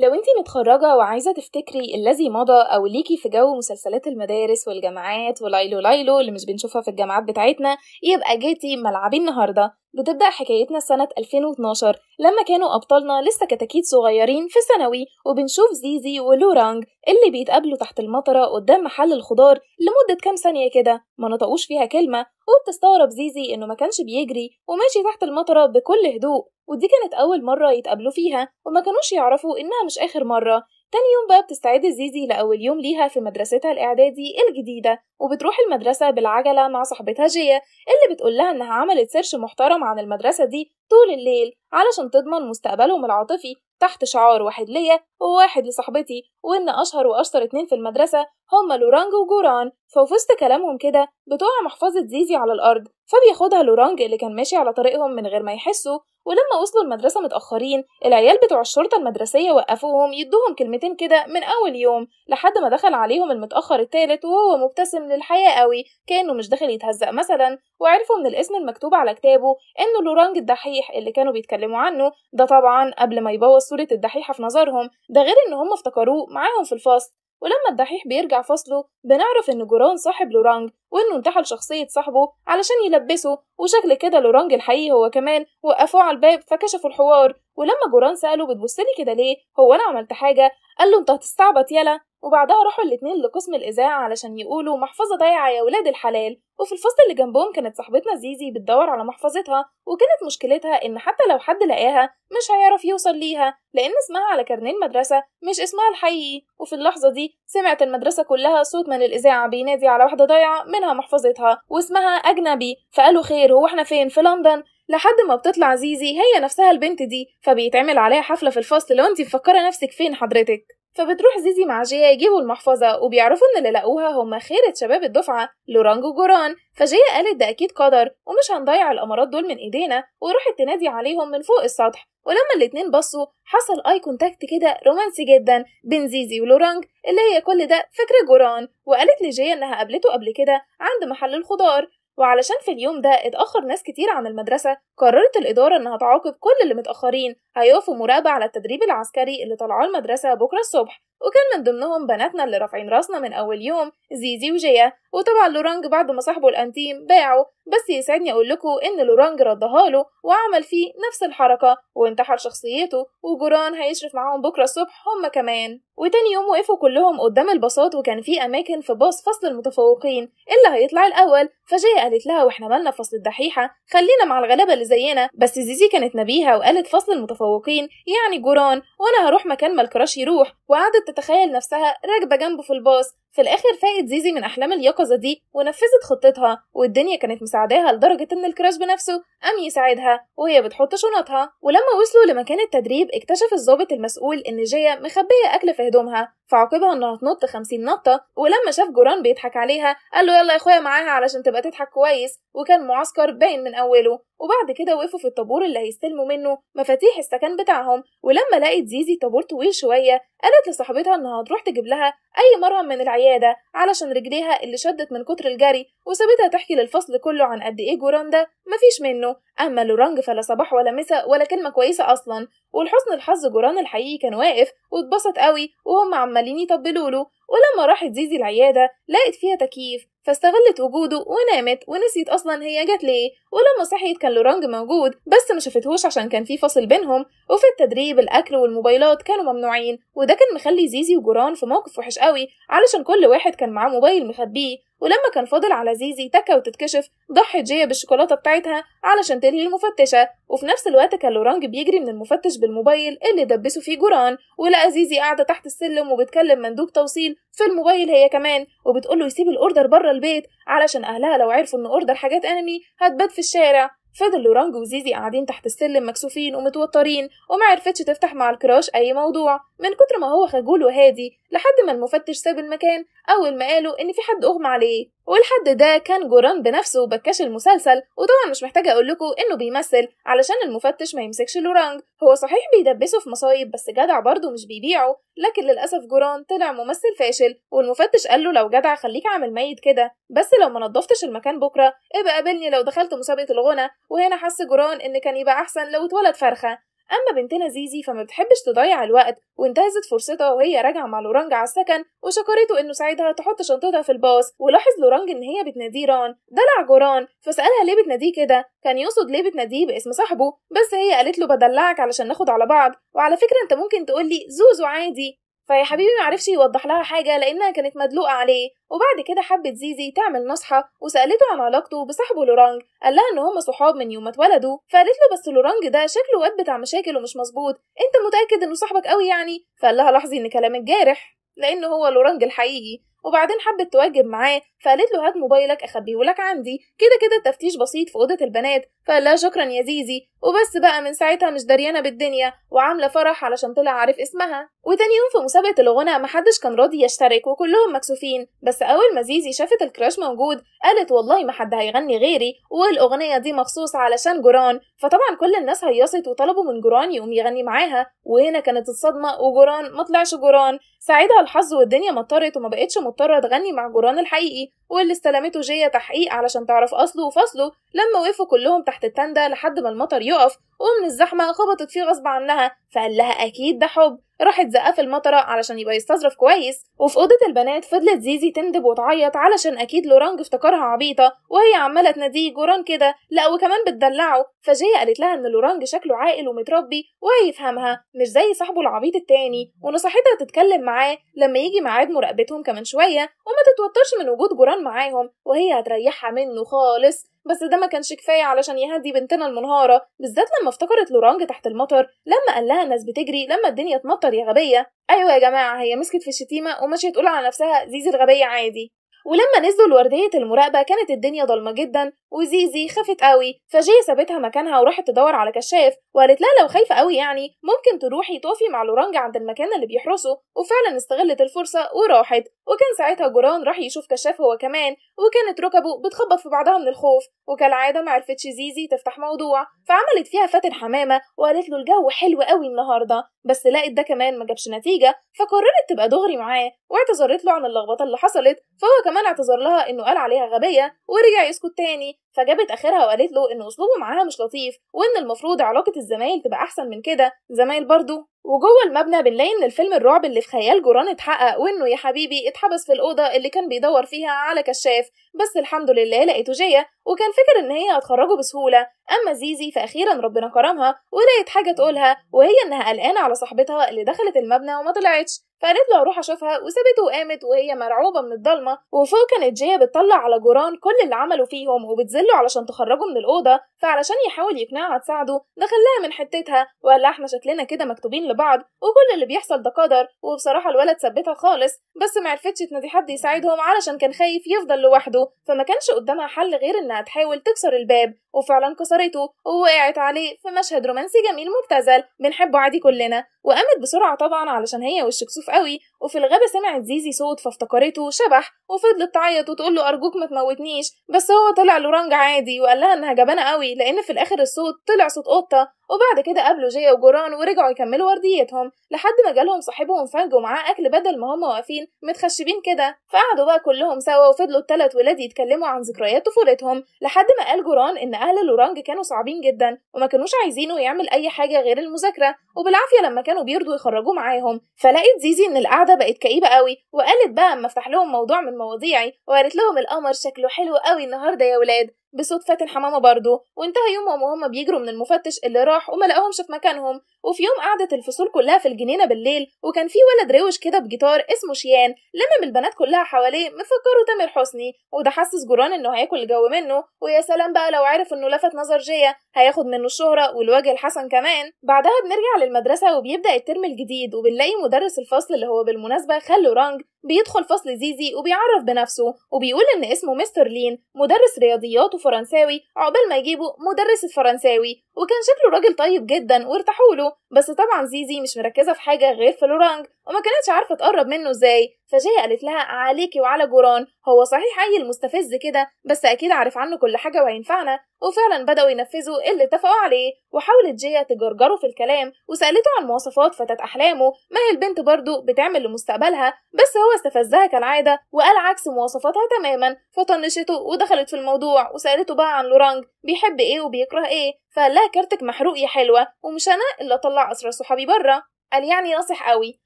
لو انتي متخرجة وعايزة تفتكري الذي مضى أو ليكي في جو مسلسلات المدارس والجامعات والليلو ليلو اللي مش بنشوفها في الجامعات بتاعتنا، يبقى جاتي ملعبي النهاردة. بتبدأ حكايتنا سنة 2012 لما كانوا أبطالنا لسه كتاكيت صغيرين في ثانوي، وبنشوف زيزي ولورانج اللي بيتقابلوا تحت المطرة قدام محل الخضار لمدة كام ثانية كده ما نطقوش فيها كلمة، وبتستغرب زيزي إنه ما كانش بيجري وماشي تحت المطرة بكل هدوء، ودي كانت أول مرة يتقابلوا فيها وما كانوش يعرفوا إنها مش آخر مرة. تاني يوم بقى بتستعد زيزي لأول يوم ليها في مدرستها الإعدادي الجديدة، وبتروح المدرسة بالعجلة مع صاحبتها جية اللي بتقولها إنها عملت سيرش محترم عن المدرسة دي طول الليل علشان تضمن مستقبلهم العاطفي، تحت شعار واحد ليا وواحد لصاحبتي، وإن أشهر وأشطر اتنين في المدرسة هما لورانج وجوران. ففي وسط كلامهم كده بتقع محفظة زيزي على الأرض، فبياخدها لورانج اللي كان ماشي على طريقهم من غير ما يحسوا. ولما وصلوا المدرسة متأخرين، العيال بتوع الشرطة المدرسية وقفوهم يدوهم كلمتين كده من أول يوم، لحد ما دخل عليهم المتأخر الثالث وهو مبتسم للحياة قوي كأنه مش داخل يتهزق مثلا، وعرفوا من الاسم المكتوب على كتابه إنه لورانج الدحيح اللي كانوا بيتكلموا عنه ده، طبعا قبل ما يبوظ صورة الدحيحة في نظرهم، ده غير إن هم افتكروه معاهم في الفصل. ولما الدحيح بيرجع فصله بنعرف إن جوران صاحب لورانج، وإنه انتحل شخصية صاحبه علشان يلبسه، وشكل كده لورانج الحقيقي هو كمان وقفوه على الباب فكشفوا الحوار. ولما جوران سأله بتبصلي كده ليه، هو أنا عملت حاجة؟ قال له أنت هتستعبط يلا. وبعدها راحوا الاتنين لقسم الإذاعة علشان يقولوا محفظة ضايعة يا ولاد الحلال. وفي الفصل اللي جنبهم كانت صاحبتنا زيزي بتدور على محفظتها، وكانت مشكلتها إن حتى لو حد لقاها مش هيعرف يوصل ليها لأن اسمها على كارنيه المدرسة مش اسمها الحقيقي. وفي اللحظة دي سمعت المدرسة كلها صوت من الإذاعة بينادي على واحدة ضايعة منها محفظتها واسمها أجنبي، فقالوا خير هو احنا فين؟ في لندن. لحد ما بتطلع زيزي هي نفسها البنت دي، فبيتعمل عليها حفلة في الفصل لو انتي مفكرة نفسك فين حضرتك. فبتروح زيزي مع جيا يجيبوا المحفظة، وبيعرفوا ان اللي لقوها هم خيرة شباب الدفعة لورانج وجوران. فجيا قالت ده أكيد قدر ومش هنضيع القمرات دول من إيدينا، وراحت تنادي عليهم من فوق السطح. ولما الاتنين بصوا حصل اي كونتاكت كده رومانسي جدا بين زيزي ولورانج اللي هي كل ده فكرة جوران، وقالت لجيا انها قابلته قبل كده عند محل الخضار. وعلشان في اليوم ده اتأخر ناس كتير عن المدرسة، قررت الإدارة إنها تعاقب كل اللي متأخرين، هيقفوا مراقبة على التدريب العسكري اللي طالعاه المدرسة بكرة الصبح، وكان من ضمنهم بناتنا اللي رافعين راسنا من أول يوم زيزي وجيا. وطبعا لورانج بعد ما صاحبه الأنتيم باعه، بس يسعدني أقول لكم إن لورانج ردها له وعمل فيه نفس الحركة وانتحل شخصيته، وجوران هيشرف معاهم بكرة الصبح هما كمان. وتاني يوم وقفوا كلهم قدام الباصات، وكان في أماكن في باص فصل المتفوقين اللي هيطلع الأول، فجيا قالت لها واحنا مالنا فصل الدحيحة، خلينا مع الغلابة اللي زينا. بس زيزي كانت نبيهة وقالت فصل المتفوقين يعني جوران، وأنا هروح مكان ما الكراش يروح. وقعدت تتخيل نفسها راكبة جنبه في الباص. في الآخر فاقت زيزي من أحلام اليقظة دي ونفذت خطتها، والدنيا كانت مساعداها لدرجة إن الكراش بنفسه قام يساعدها وهي بتحط شنطها. ولما وصلوا لمكان التدريب اكتشف الضابط المسؤول إن جيا مخبية أكل في هدومها، فعاقبها إنها تنط 50 نطة. ولما شاف جوران بيضحك عليها قال له يلا يا أخويا معاها علشان تبقى تضحك كويس، وكان معسكر باين من أوله. وبعد كده وقفوا في الطابور اللي هيستلموا منه مفاتيح السكن بتاعهم، ولما لقت زيزي طابور طويل شوية قالت لصاحبتها إنها هتروح تجيب لها أي مرهم من العيادة علشان رجليها اللي شدت من كتر الجري، وسابتها تحكي للفصل كله عن قد إيه جوران ده مفيش منه، أما لورانج فلا صباح ولا مساء ولا كلمة كويسة أصلا. ولحسن الحظ جوران الحقيقي كان واقف واتبسط قوي وهم عمالين يطبلوا له. ولما راحت زيزي العيادة لقت فيها تكييف، فاستغلت وجوده ونامت ونسيت أصلا هي جت ليه. ولما صحيت كان لورانج موجود بس ما شافتهوش عشان كان في فصل بينهم، وفي التدريب الأكل والموبايلات كانوا ممنوعين، وده كان مخلي زيزي وجوران في موقف وحش قوي علشان كل واحد كان معاه موبايل مخبيه. ولما كان فاضل على زيزي تكة وتتكشف، ضحت جيا بالشوكولاتة بتاعتها علشان تلهي المفتشة. وفي نفس الوقت كان لورانج بيجري من المفتش بالموبايل اللي دبسه فيه جوران، ولقى زيزي قاعدة تحت السلم وبتكلم مندوب توصيل في الموبايل هي كمان، وبتقوله يسيب الأوردر بره البيت علشان أهلها لو عرفوا إن أوردر حاجات أنمي هتبات في الشارع. فضل لورانج وزيزي قاعدين تحت السلم مكسوفين ومتوترين، ومعرفتش تفتح مع الكراش أي موضوع من كتر ما هو خجول وهادي، لحد ما المفتش ساب المكان أول ما قالوا إن في حد أغمى عليه. والحد ده كان جوران بنفسه بكاش المسلسل، وطبعا مش محتاجة أقول لكم إنه بيمثل علشان المفتش ما يمسكش لورانج. هو صحيح بيدبسه في مصايب بس جدع برضه مش بيبيعه، لكن للأسف جوران طلع ممثل فاشل، والمفتش قال له لو جدع خليك عامل ميت كده، بس لو ما نضفتش المكان بكرة ابقى قابلني لو دخلت مسابقة الغنى. وهنا حس جوران إن كان يبقى أحسن لو اتولد فرخة، اما بنتنا زيزي فما بتحبش تضيع الوقت، وانتهزت فرصتها وهي راجعه مع لورانج على السكن وشكرته انه ساعدها تحط شنطتها في الباص. ولاحظ لورانج ان هي بتناديه ران، دلع جوران، فسالها ليه بتناديه كده، كان يقصد ليه بتناديه باسم صاحبه، بس هي قالت له بدلعك علشان ناخد على بعض، وعلى فكره انت ممكن تقول لي زوزو عادي. فيا حبيبي معرفش يوضح لها حاجه لانها كانت مدلوقه عليه. وبعد كده حبت زيزي تعمل نصحه وسالته عن علاقته بصاحبه لورانج، قال لها ان هم صحاب من يوم ما اتولدوا، فقالت له بس لورانج ده شكله واد بتاع مشاكل ومش مظبوط، انت متاكد انه صاحبك قوي يعني؟ فقال لها لاحظي ان كلامك جارح لان هو لورانج الحقيقي. وبعدين حبت تواجب معاه فقالت له هات موبايلك اخبيهولك عندي، كده كده التفتيش بسيط في اوضه البنات. فقال لها شكرا يا زيزي، وبس بقى من ساعتها مش دريانه بالدنيا وعامله فرح علشان طلع عارف اسمها. وتاني يوم في مسابقه الغنى محدش كان راضي يشترك وكلهم مكسوفين، بس اول ما زيزي شافت الكراش موجود قالت والله ما حد هيغني غيري، والاغنيه دي مخصوص علشان جوران. فطبعا كل الناس هيصت وطلبوا من جوران يقوم يغني معاها، وهنا كانت الصدمه وجوران ما طلعش جوران. ساعدها الحظ والدنيا مطرت وما بقتش مضطره تغني مع جوران الحقيقي، واللي استلمته جيه تحقيق علشان تعرف اصله وفصله لما وقفوا كلهم تحت التندة لحد ما المطر يقف، ومن الزحمه خبطت فيه غصب عنها فقال لها اكيد ده حب، راحت زقفه المطره علشان يبقى يستظرف كويس. وفي اوضه البنات فضلت زيزي تندب وتعيط علشان اكيد لورانج افتكرها عبيطه وهي عماله تناديه جوران كده، لا وكمان بتدلعه. فجيه قالت لها ان لورانج شكله عاقل ومتربي وهيفهمها مش زي صاحبه العبيط التاني، ونصحتها تتكلم معاه لما يجي ميعاد مراقبتهم كمان شويه وما تتوترش من وجود جوران معاهم وهي هتريحها منه خالص. بس ده ما كانش كفايه علشان يهدي بنتنا المنهاره، بالذات لما افتكرت لورانج تحت المطر لما قال لها الناس بتجري لما الدنيا تمطر يا غبيه. ايوه يا جماعه هي مسكت في الشتيمه وماشيه تقول على نفسها زيزي الغبيه عادي. ولما نزلوا لورديه المراقبه كانت الدنيا ضلمه جدا وزيزي خافت قوي، فجيه سابتها مكانها وراحت تدور على كشاف وقالت لها لو خايفه قوي يعني ممكن تروحي تقفي مع لورانج عند المكان اللي بيحرسه، وفعلا استغلت الفرصه وراحت. وكان ساعتها جوران راح يشوف كشاف هو كمان، وكانت ركبه بتخبط في بعضها من الخوف، وكالعاده ما عرفتش زيزي تفتح موضوع فعملت فيها فاتن حمامه وقالت له الجو حلو قوي النهارده، بس لقيت ده كمان ما جابش نتيجه فقررت تبقى دغري معاه واعتذرت له عن اللخبطه اللي حصلت، فهو كمان اعتذر لها انه قال عليها غبيه ورجع يسكت تاني. فجابت اخرها وقالت له ان اسلوبه معاها مش لطيف وان المفروض علاقه الزمايل تبقى احسن من كده، زمايل برضه. وجوه المبنى بنلاقي ان الفيلم الرعب اللي في خيال جوران اتحقق، وانه يا حبيبي اتحبس في الاوضه اللي كان بيدور فيها على كشاف، بس الحمد لله لقيته جيه وكان فاكر ان هي هتخرجه بسهوله. اما زيزي فاخيرا ربنا كرمها ولقيت حاجه تقولها وهي انها قلقانه على صاحبتها اللي دخلت المبنى وما طلعتش، فقالت له هروح اشوفها وسابته وقامت وهي مرعوبه من الضلمه. وفوق كانت جيه بتطلع على جوران كل اللي عمله فيهم وبتذله علشان تخرجه من الاوضه، فعلشان يحاول يقنعها تساعده دخلها من حتتها وقال لها احنا شكلنا كده مكتوبين لبعض وكل اللي بيحصل ده قدر. وبصراحه الولد ثبتها خالص، بس ما عرفتش تنادي حد يساعدهم علشان كان خايف يفضل لوحده، فما كانش قدامها حل غير انها تحاول تكسر الباب، وفعلا كسرته ووقعت عليه في مشهد رومانسي جميل مبتذل بنحبه عادي كلنا. وقامت بسرعه طبعا علشان هي والشكسوف قوي. وفي الغابه سمعت زيزي صوت فافتكرته شبح وفضلت تعيط وتقول له ارجوك ما تموتنيش، بس هو طلع لورانج عادي وقال لها انها جبانه قوي لان في الاخر الصوت طلع صوت قطه. وبعد كده قابلوا جيه وجوران ورجعوا يكملوا ورديتهم لحد ما جالهم صاحبهم فانج ومعاه اكل بدل ما هم واقفين متخشبين كده، فقعدوا بقى كلهم سوا وفضلوا الثلاث ولاد يتكلموا عن ذكريات طفولتهم لحد ما قال جوران ان اهل لورانج كانوا صعبين جدا وما كانوش عايزينه يعمل اي حاجه غير المذاكره، وبالعافيه لما كانوا بيرضوا يخرجوه معاهم. فلقيت زيزي ان القعده بقت كئيبه قوي وقالت بقى اما افتح لهم موضوع من مواضيعي، وقالت لهم القمر شكله حلو قوي النهارده يا ولاد بصوت فاتن حمامه برضه. وانتهى يومهم وهم بيجروا من المفتش اللي راح وما لقاهمش في مكانهم. وفي يوم قعدت الفصول كلها في الجنينه بالليل، وكان في ولد روش كده بجيتار اسمه شيان لمم البنات كلها حواليه مفكره تامر حسني، وده حسس جوران انه هياكل الجو منه، ويا سلام بقى لو عرف انه لفت نظر جيه هياخد منه الشهره والوجه الحسن كمان. بعدها بنرجع للمدرسه وبيبدا الترم الجديد، وبنلاقي مدرس الفصل اللي هو بالمناسبه خال لورانج بيدخل فصل زيزي وبيعرف بنفسه وبيقول ان اسمه مستر لين مدرس رياضيات وفرنساوي، عقبال ما يجيبوا مدرس الفرنساوي، وكان شكله راجل طيب جدا وارتاحوا له. بس طبعا زيزي مش مركزه في حاجه غير في لورانج وما كانتش عارفه تقرب منه ازاي، فجيه قالت لها عليكي وعلى جوران، هو صحيح عيل مستفز كده بس اكيد عارف عنه كل حاجه وهينفعنا. وفعلا بداوا ينفذوا اللي اتفقوا عليه، وحاولت جيه تجرجره في الكلام وسالته عن مواصفات فتاه احلامه، ما هي البنت برضه بتعمل لمستقبلها، بس هو استفزها كالعاده وقال عكس مواصفاتها تماما، فطنشته ودخلت في الموضوع وسالته بقى عن لورانج بيحب ايه وبيكره ايه، فقال لها كارتك محروق يا حلوه ومش انا اللي اطلع اسرار صحابي بره. قال يعني ناصح قوي.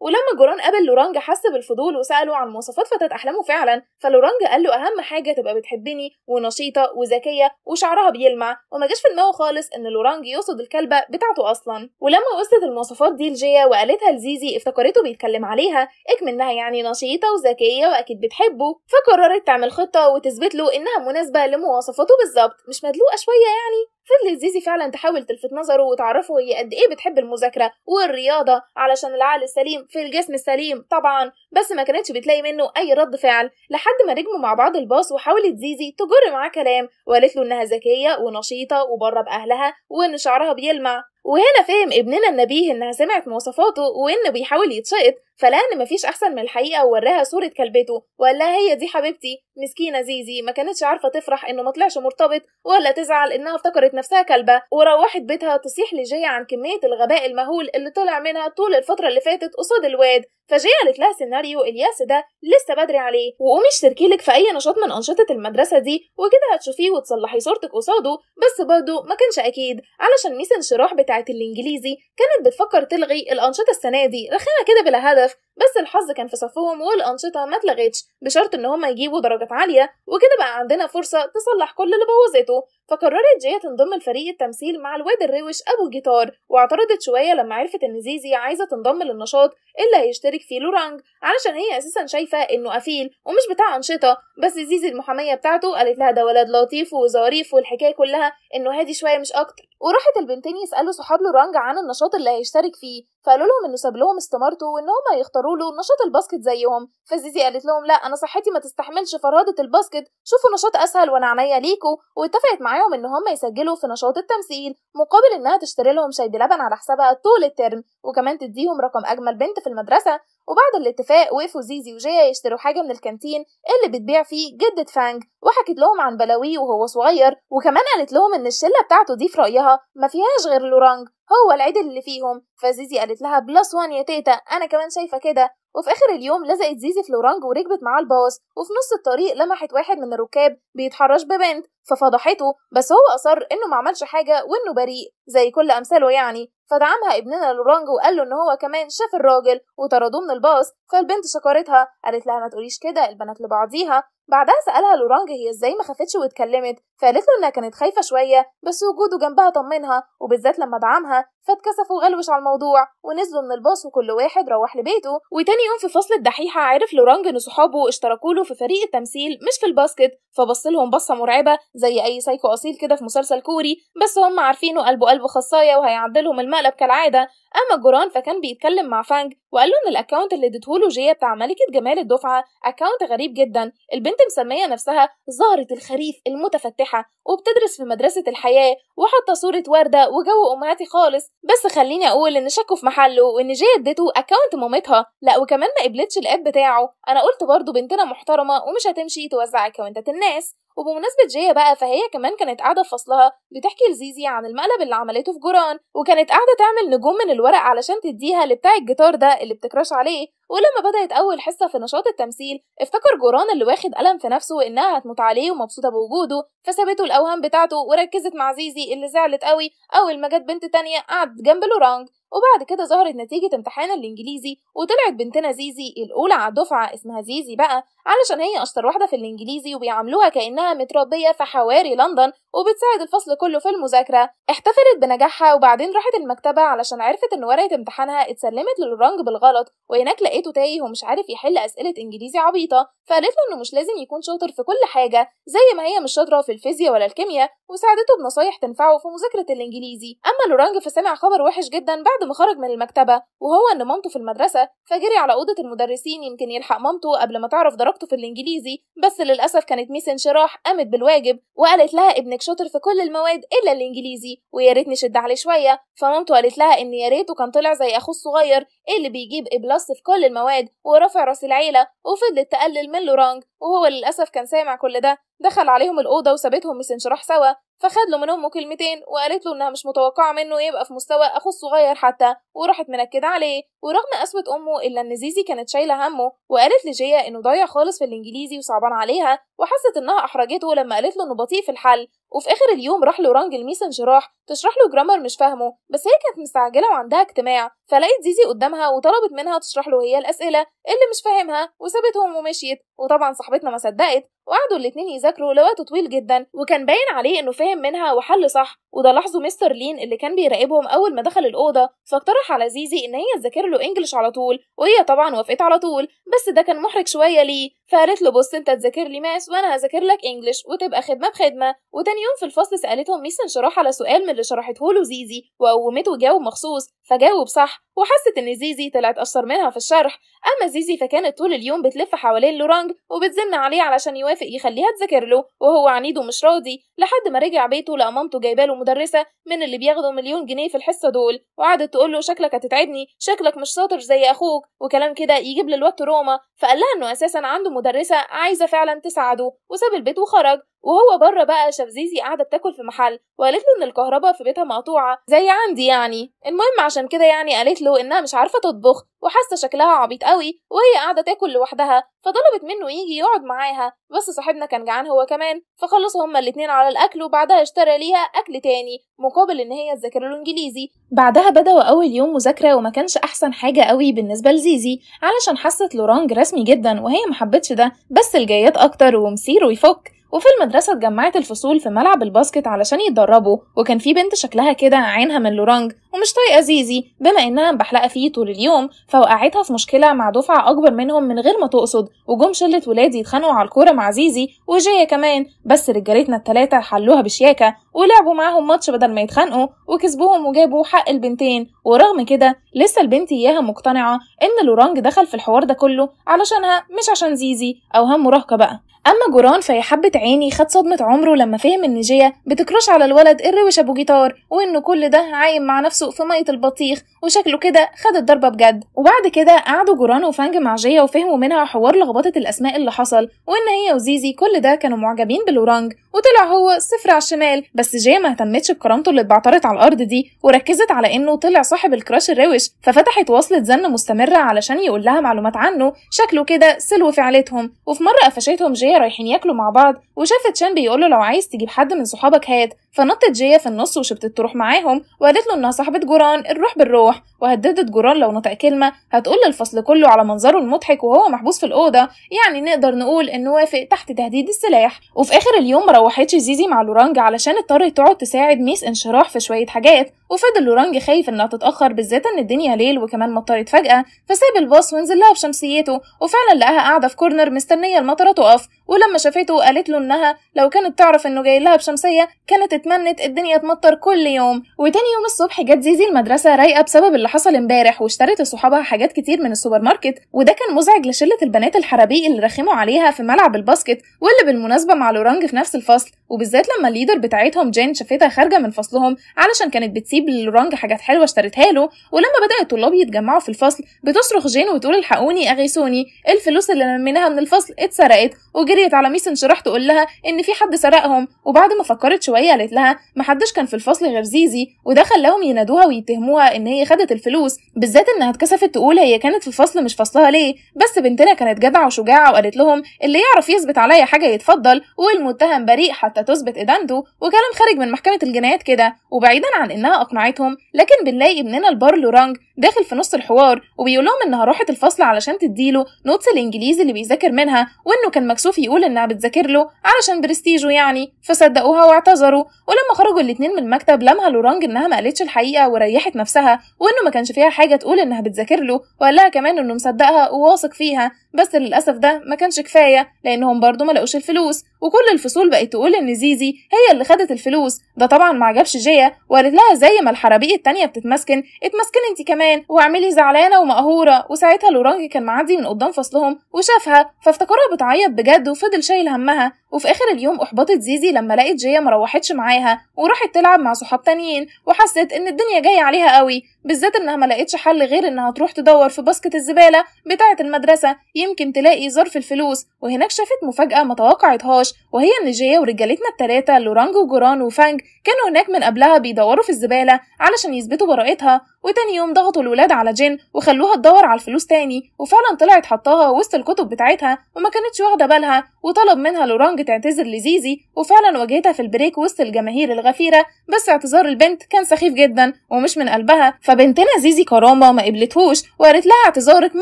ولما جوران قابل لورانج حس بالفضول وساله عن مواصفات فتاة احلامه فعلا، فلورانج قال له اهم حاجه تبقى بتحبني ونشيطه وذكيه وشعرها بيلمع، وما جاش في دماغه خالص ان لورانج يقصد الكلبه بتاعته اصلا. ولما وصلت المواصفات دي لجيا وقالتها لزيزي افتكرته بيتكلم عليها اكمنها يعني نشيطه وذكيه واكيد بتحبه، فقررت تعمل خطه وتثبت له انها مناسبه لمواصفاته بالظبط مش مدلوقه شويه يعني. فضلت زيزي فعلا تحاول تلفت نظره وتعرفه هي قد ايه بتحب المذاكره والرياضه علشان العقل السليم في الجسم السليم طبعا، بس ما كانتش بتلاقي منه اي رد فعل لحد ما نجموا مع بعض الباص. وحاولت زيزي تجر معاه كلام وقالت له انها ذكيه ونشيطه وبره باهلها وان شعرها بيلمع، وهنا فهم ابننا النبيه انها سمعت مواصفاته وانه بيحاول يتشقط، فلقى ان مفيش احسن من الحقيقه ووراها صوره كلبته وقال لها هي دي حبيبتي. مسكينه زيزي ما كانتش عارفه تفرح انه ما طلعش مرتبط ولا تزعل انها افتكرت نفسها كلبه، وروحت بيتها تصيح لجيا عن كميه الغباء المهول اللي طلع منها طول الفتره اللي فاتت قصاد الواد. فجيا قالت لها سيناريو الياس ده لسه بدري عليه، وقومي اشتركي لك في اي نشاط من انشطه المدرسه دي وكده هتشوفيه وتصلحي صورتك قصاده، بس برضه ما كانش اكيد علشان ميس انشراح بتاعت الانجليزي كانت بتفكر تلغي الانشطه السنه دي رخامه كده بلا هدف، بس الحظ كان في صفهم والانشطه ما اتلغتش بشرط ان هم يجيبوا درجات عاليه، وكده بقى عندنا فرصه تصلح كل اللي بوظته. فقررت جيا تنضم لفريق التمثيل مع الواد الروش ابو الجيتار، واعترضت شويه لما عرفت ان زيزي عايزه تنضم للنشاط اللي هيشترك فيه لورانج علشان هي اساسا شايفه انه قفيل ومش بتاع انشطه، بس زيزي المحاميه بتاعته قالت لها ده ولد لطيف وظريف والحكايه كلها انه هادي شويه مش اكتر. وراحت البنتين يسالوا صحاب لورانج عن النشاط اللي هيشترك فيه، فقالوا لهم انه ساب لهم استمارته وان هم يختاروا له نشاط الباسكت زيهم. فزيزي قالت لهم لا انا صحتي ما تستحملش فرهده الباسكت، شوفوا نشاط اسهل وانا عينيا ليكوا. واتفقت معاهم ان هم يسجلوا في نشاط التمثيل مقابل انها تشتري لهم شاي بلبن على حسابها طول الترم، وكمان تديهم رقم اجمل بنت في المدرسه. وبعد الاتفاق وقفوا زيزي وجيا يشتروا حاجه من الكانتين اللي بتبيع فيه جده فانج، وحكت لهم عن بلاويه وهو صغير، وكمان قالت لهم ان الشله بتاعته دي في رايها ما فيهاش غير لورانج هو العدل اللي فيهم. فزيزي قالت لها بلس وان يا تيتا انا كمان شايفه كده. وفي اخر اليوم لزقت زيزي في لورانج وركبت معاه الباص، وفي نص الطريق لمحت واحد من الركاب بيتحرش ببنت ففضحته، بس هو اصر انه ما عملش حاجه وانه بريء زي كل امثاله يعني. فدعمها ابننا لورانج وقال له ان هو كمان شاف الراجل وطردوه من الباص، فالبنت شكرتها قالت لها ما تقوليش كده البنات لبعضيها. بعدها سالها لورانج هي ازاي ما خافتش واتكلمت، فقالت له انها كانت خايفه شويه بس وجوده جنبها طمنها وبالذات لما دعمها. فاتكسف وغلوش على الموضوع ونزلوا من الباص وكل واحد روح لبيته. وتاني يوم في فصل الدحيحه عرف لورانج ان صحابه اشتركوا له في فريق التمثيل مش في الباسكت، فبص لهم بصه مرعبه زي اي سايكو اصيل كده في مسلسل كوري، بس هم عارفينه قلبه قلب خصايه وهيعدلهم المقلب كالعاده. اما جوران فكان بيتكلم مع فانج وقال له ان الاكونت اللي اديتهوله جيا بتاع ملكه جمال الدفعه اكونت غريب جدا، البنت مسميه نفسها زهره الخريف المتفتحه وبتدرس في مدرسه الحياه، وحاطه صوره ورده وجو امهاتي خالص، بس خليني اقول ان شكه في محله وان جيا اديته اكونت مامتها، لا وكمان ما قبلتش الاب بتاعه. انا قلت برضه بنتنا محترمه ومش هتمشي توزع اكونتات الناس. وبمناسبة جيا بقى فهي كمان كانت قاعدة في فصلها بتحكي لزيزي عن المقلب اللي عملته في جوران، وكانت قاعدة تعمل نجوم من الورق علشان تديها لبتاع الجيتار ده اللي بتكراش عليه. ولما بدأت أول حصة في نشاط التمثيل افتكر جوران اللي واخد قلم في نفسه إنها هتموت عليه ومبسوطة بوجوده، فسابته الأوهام بتاعته وركزت مع زيزي اللي زعلت قوي أول ما جت بنت تانية قعدت جنب لورانج. وبعد كده ظهرت نتيجة امتحان الانجليزي وطلعت بنتنا زيزي الاولى على الدفعة، اسمها زيزي بقى علشان هي اشطر واحدة في الانجليزي وبيعاملوها كأنها متربية في حواري لندن وبتساعد الفصل كله في المذاكرة. احتفلت بنجاحها وبعدين راحت المكتبة علشان عرفت ان ورقة امتحانها اتسلمت للرنج بالغلط، وهناك لقيته تايه ومش عارف يحل اسئلة انجليزي عبيطة، فقالت له انه مش لازم يكون شاطر في كل حاجة زي ما هي مش شاطرة في الفيزياء ولا الكيمياء، وساعدته بنصايح تنفعه في مذاكرة الانجليزي. اما لورانج فسمع خبر وحش جدا بعد ما خرج من المكتبة وهو ان مامته في المدرسة، فجري على اوضة المدرسين يمكن يلحق مامته قبل ما تعرف درجته في الانجليزي، بس للاسف كانت ميس انشراح قامت بالواجب وقالت لها ابنك شاطر في كل المواد الا الانجليزي ويا ريت نشد عليه شوية. فمامته قالت لها ان يا ريته كان طلع زي اخوه الصغير اللي بيجيب بلس في كل المواد ورفع راس العيلة، وفضلت تقلل من لورانج وهو للاسف كان سامع كل ده. دخل عليهم الاوضه وسابتهم ميس انشراح سوا، فخد له من امه كلمتين وقالت له انها مش متوقعه منه يبقى في مستوى اخوه الصغير حتى، وراحت منكده عليه. ورغم قسوه امه الا ان زيزي كانت شايله همه، وقالت لجيا انه ضايع خالص في الانجليزي وصعبان عليها، وحست انها احرجته لما قالت له انه بطيء في الحل، وفي اخر اليوم راح لورانج الميسنج راح تشرح له جرامر مش فاهمه، بس هي كانت مستعجله وعندها اجتماع، فلقيت زيزي قدامها وطلبت منها تشرح له هي الاسئله اللي مش فاهمها وسابتهم ومشيت. وطبعا صاحبتنا ما صدقت وقعدوا الاتنين يذاكروا لوقت طويل جدا، وكان باين عليه انه فاهم منها وحل صح، وده لاحظه مستر لين اللي كان بيراقبهم اول ما دخل الاوضه، فاقترح على زيزي ان هي تذاكر له انجلش على طول، وهي طبعا وافقت على طول، بس ده كان محرج شويه ليه، فقالت له بص انت تذاكر لي ماس وانا هذاكر لك انجلش وتبقى خدمه بخدمه. وتاني يوم في الفصل سالتهم ميسن شرح على سؤال من اللي شرحته له زيزي، وقومته جاوب مخصوص، فجاوب صح، وحست ان زيزي طلعت اشطر منها في الشرح. اما زيزي فكانت طول اليوم بتلف حوالين لورانج وبتزن عليه علشان يوافق يخليها تذاكر له، وهو عنيد ومش راضي، لحد ما رجع بيته لقى مامته جايبه له مدرسه من اللي بياخدوا مليون جنيه في الحصه دول، وقعدت تقول له شكلك هتتعبني، شكلك مش شاطر زي اخوك، وكلام كده يجيب للوقت روما. فقال لها انه اساسا عنده مدرسه عايزه فعلا تساعده، وساب البيت وخرج. وهو بره بقى شاف زيزي قاعده بتاكل في محل، وقالت له ان الكهرباء في بيتها مقطوعه زي عندي يعني، المهم عشان كده يعني قالت له انها مش عارفه تطبخ وحاسه شكلها عبيط قوي وهي قاعده تاكل لوحدها، فطلبت منه يجي يقعد معاها، بس صاحبنا كان جعان هو كمان، فخلصوا هما الاتنين على الاكل، وبعدها اشترى ليها اكل تاني مقابل ان هي تذاكر له انجليزي. بعدها بدأوا اول يوم مذاكره، وما كانش احسن حاجه قوي بالنسبه لزيزي علشان حست لورانج رسمي جدا وهي ما حبتش ده، بس الجيات اكتر ومصير ويفك. وفي المدرسة اتجمعت الفصول في ملعب الباسكت علشان يتدربوا، وكان في بنت شكلها كده عينها من لورانج ومش طايقة زيزي بما انها مبحلقة فيه طول اليوم، فوقعتها في مشكلة مع دفعة اكبر منهم من غير ما تقصد، وجم شلة ولاد يتخانقوا على الكورة مع زيزي وجاية كمان، بس رجالتنا التلاتة حلوها بشياكة ولعبوا معاهم ماتش بدل ما يتخانقوا وكسبوهم وجابوا حق البنتين. ورغم كده لسه البنت اياها مقتنعة ان لورانج دخل في الحوار ده كله علشانها مش عشان زيزي، اوهام مراهقة بقى. اما جوران فهي حبة عيني خد صدمة عمره لما فهم ان جيا بتكرش على الولد الروش ابو جيتار، وانه كل ده عايم مع نفسه في مية البطيخ، وشكله كده خد الضربة بجد. وبعد كده قعدوا جوران وفانج مع جيا وفهموا منها حوار لخبطة الاسماء اللي حصل، وان هي وزيزي كل ده كانوا معجبين بلورانج، وطلع هو صفر على الشمال، بس جيا ما اهتمتش بكرامته اللي اتبعترت على الارض دي، وركزت على انه طلع صاحب الكراش الروش، ففتحت وصلة زن مستمرة علشان يقول لها معلومات عنه، شكله كده سلو في عيلتهم. وفي مرة قفشتهم جيا رايحين ياكلوا مع بعض، وشافت شان بيقول له لو عايز تجيب حد من صحابك هات، فنطت جيا في النص وشبتت تروح معاهم وقالت له انها صاحبه جوران الروح بالروح، وهددت جوران لو نطق كلمه هتقول للفصل كله على منظره المضحك وهو محبوس في الاوضه، يعني نقدر نقول انه وافق تحت تهديد السلاح. وفي اخر اليوم مروحتش زيزي مع لورانج علشان اضطرت تقعد تساعد ميس انشراح في شويه حاجات، وفضل لورانج خايف انها تتاخر بالذات ان الدنيا ليل وكمان مطرت فجاه، فساب الباص ونزل لها بشمسيته، وفعلا لقاها قاعده في كورنر مستنيه المطره تقف، ولما شافته قالت له انها لو كانت تعرف انه جاي لها بشمسيه كانت اتمنت الدنيا تمطر كل يوم. وتاني يوم الصبح جت زيزي المدرسه رايقه بسبب اللي حصل امبارح، واشترت لصحابها حاجات كتير من السوبر ماركت، وده كان مزعج لشله البنات الحربي اللي رخموا عليها في ملعب الباسكت، واللي بالمناسبه مع لورانج في نفس الفصل، وبالذات لما الليدر بتاعتهم جين شافتها خارجه من فصلهم علشان كانت بتسيب لورانج حاجات حلوه اشترتها له. ولما بدا الطلاب يتجمعوا في الفصل بتصرخ جين وتقول الحقوني اغيثوني، الفلوس اللي لميناها من الفصل اتسرقت، وجريت على ميس انشراح تقول لها ان في حد سرقهم. وبعد ما فكرت شويه قالت لها محدش كان في الفصل غير زيزي، وده خلاهم ينادوها ويتهموها ان هي خدت الفلوس، بالذات انها اتكسفت تقول هي كانت في الفصل مش فصلها ليه، بس بنتنا كانت جدعه وشجاعه وقالت لهم اللي يعرف يثبت عليا حاجه يتفضل والمتهم بريء حتى تثبت ادانته، وكلام خارج من محكمه الجنايات كده. وبعيدا عن انها اقنعتهم، لكن بنلاقي ابننا البار لورانج داخل في نص الحوار وبيقول لهم انها راحت الفصل علشان تديله نوتس الانجليزي اللي بيذاكر منها، وانه كان مكسوف يقول انها بتذاكر له علشان برستيجه يعني، فصدقوها واعتذروا. ولما خرجوا الاتنين من المكتب لمها لورانج انها ما قالتش الحقيقه وريحت نفسها، وانه ما كانش فيها حاجه تقول انها بتذاكر له، وقال لها كمان انه مصدقها وواثق فيها، بس للاسف ده ما كانش كفايه لانهم برضو ما لقوش الفلوس، وكل الفصول بقت تقول ان زيزي هي اللي خدت الفلوس. ده طبعا ما عجبش جيا وقالت لها زي ما الحربيه التانيه بتتمسكن اتمسكني انت كمان واعملي زعلانه ومقهوره. وساعتها لورانج كان معدي من قدام فصلهم وشافها فافتكرها بتعيط بجد وفضل شايل همها. وفي اخر اليوم احبطت زيزي لما لقت جيا ما روحتش معاها وراحت تلعب مع صحاب تانيين، وحست ان الدنيا جايه عليها قوي، بالذات انها ما لقتش حل غير انها تروح تدور في باسكت الزباله بتاعه المدرسه يمكن تلاقي ظرف الفلوس. وهناك شافت مفاجاه ما توقعتهاش، وهي ان جيا ورجالتنا الثلاثه لورانج وجوران وفانج كانوا هناك من قبلها بيدوروا في الزباله علشان يثبتوا براءتها، وتاني يوم ضغطوا الولاد على جين وخلوها تدور على الفلوس تاني، وفعلا طلعت حطاها وسط الكتب بتاعتها وما كانتش واخده بالها، وطلب منها لورانج تعتذر لزيزي، وفعلا واجهتها في البريك وسط الجماهير الغفيره، بس اعتذار البنت كان سخيف جدا ومش من قلبها، فبنتنا زيزي كرامه ما قبلتهوش وقالت لها اعتذارك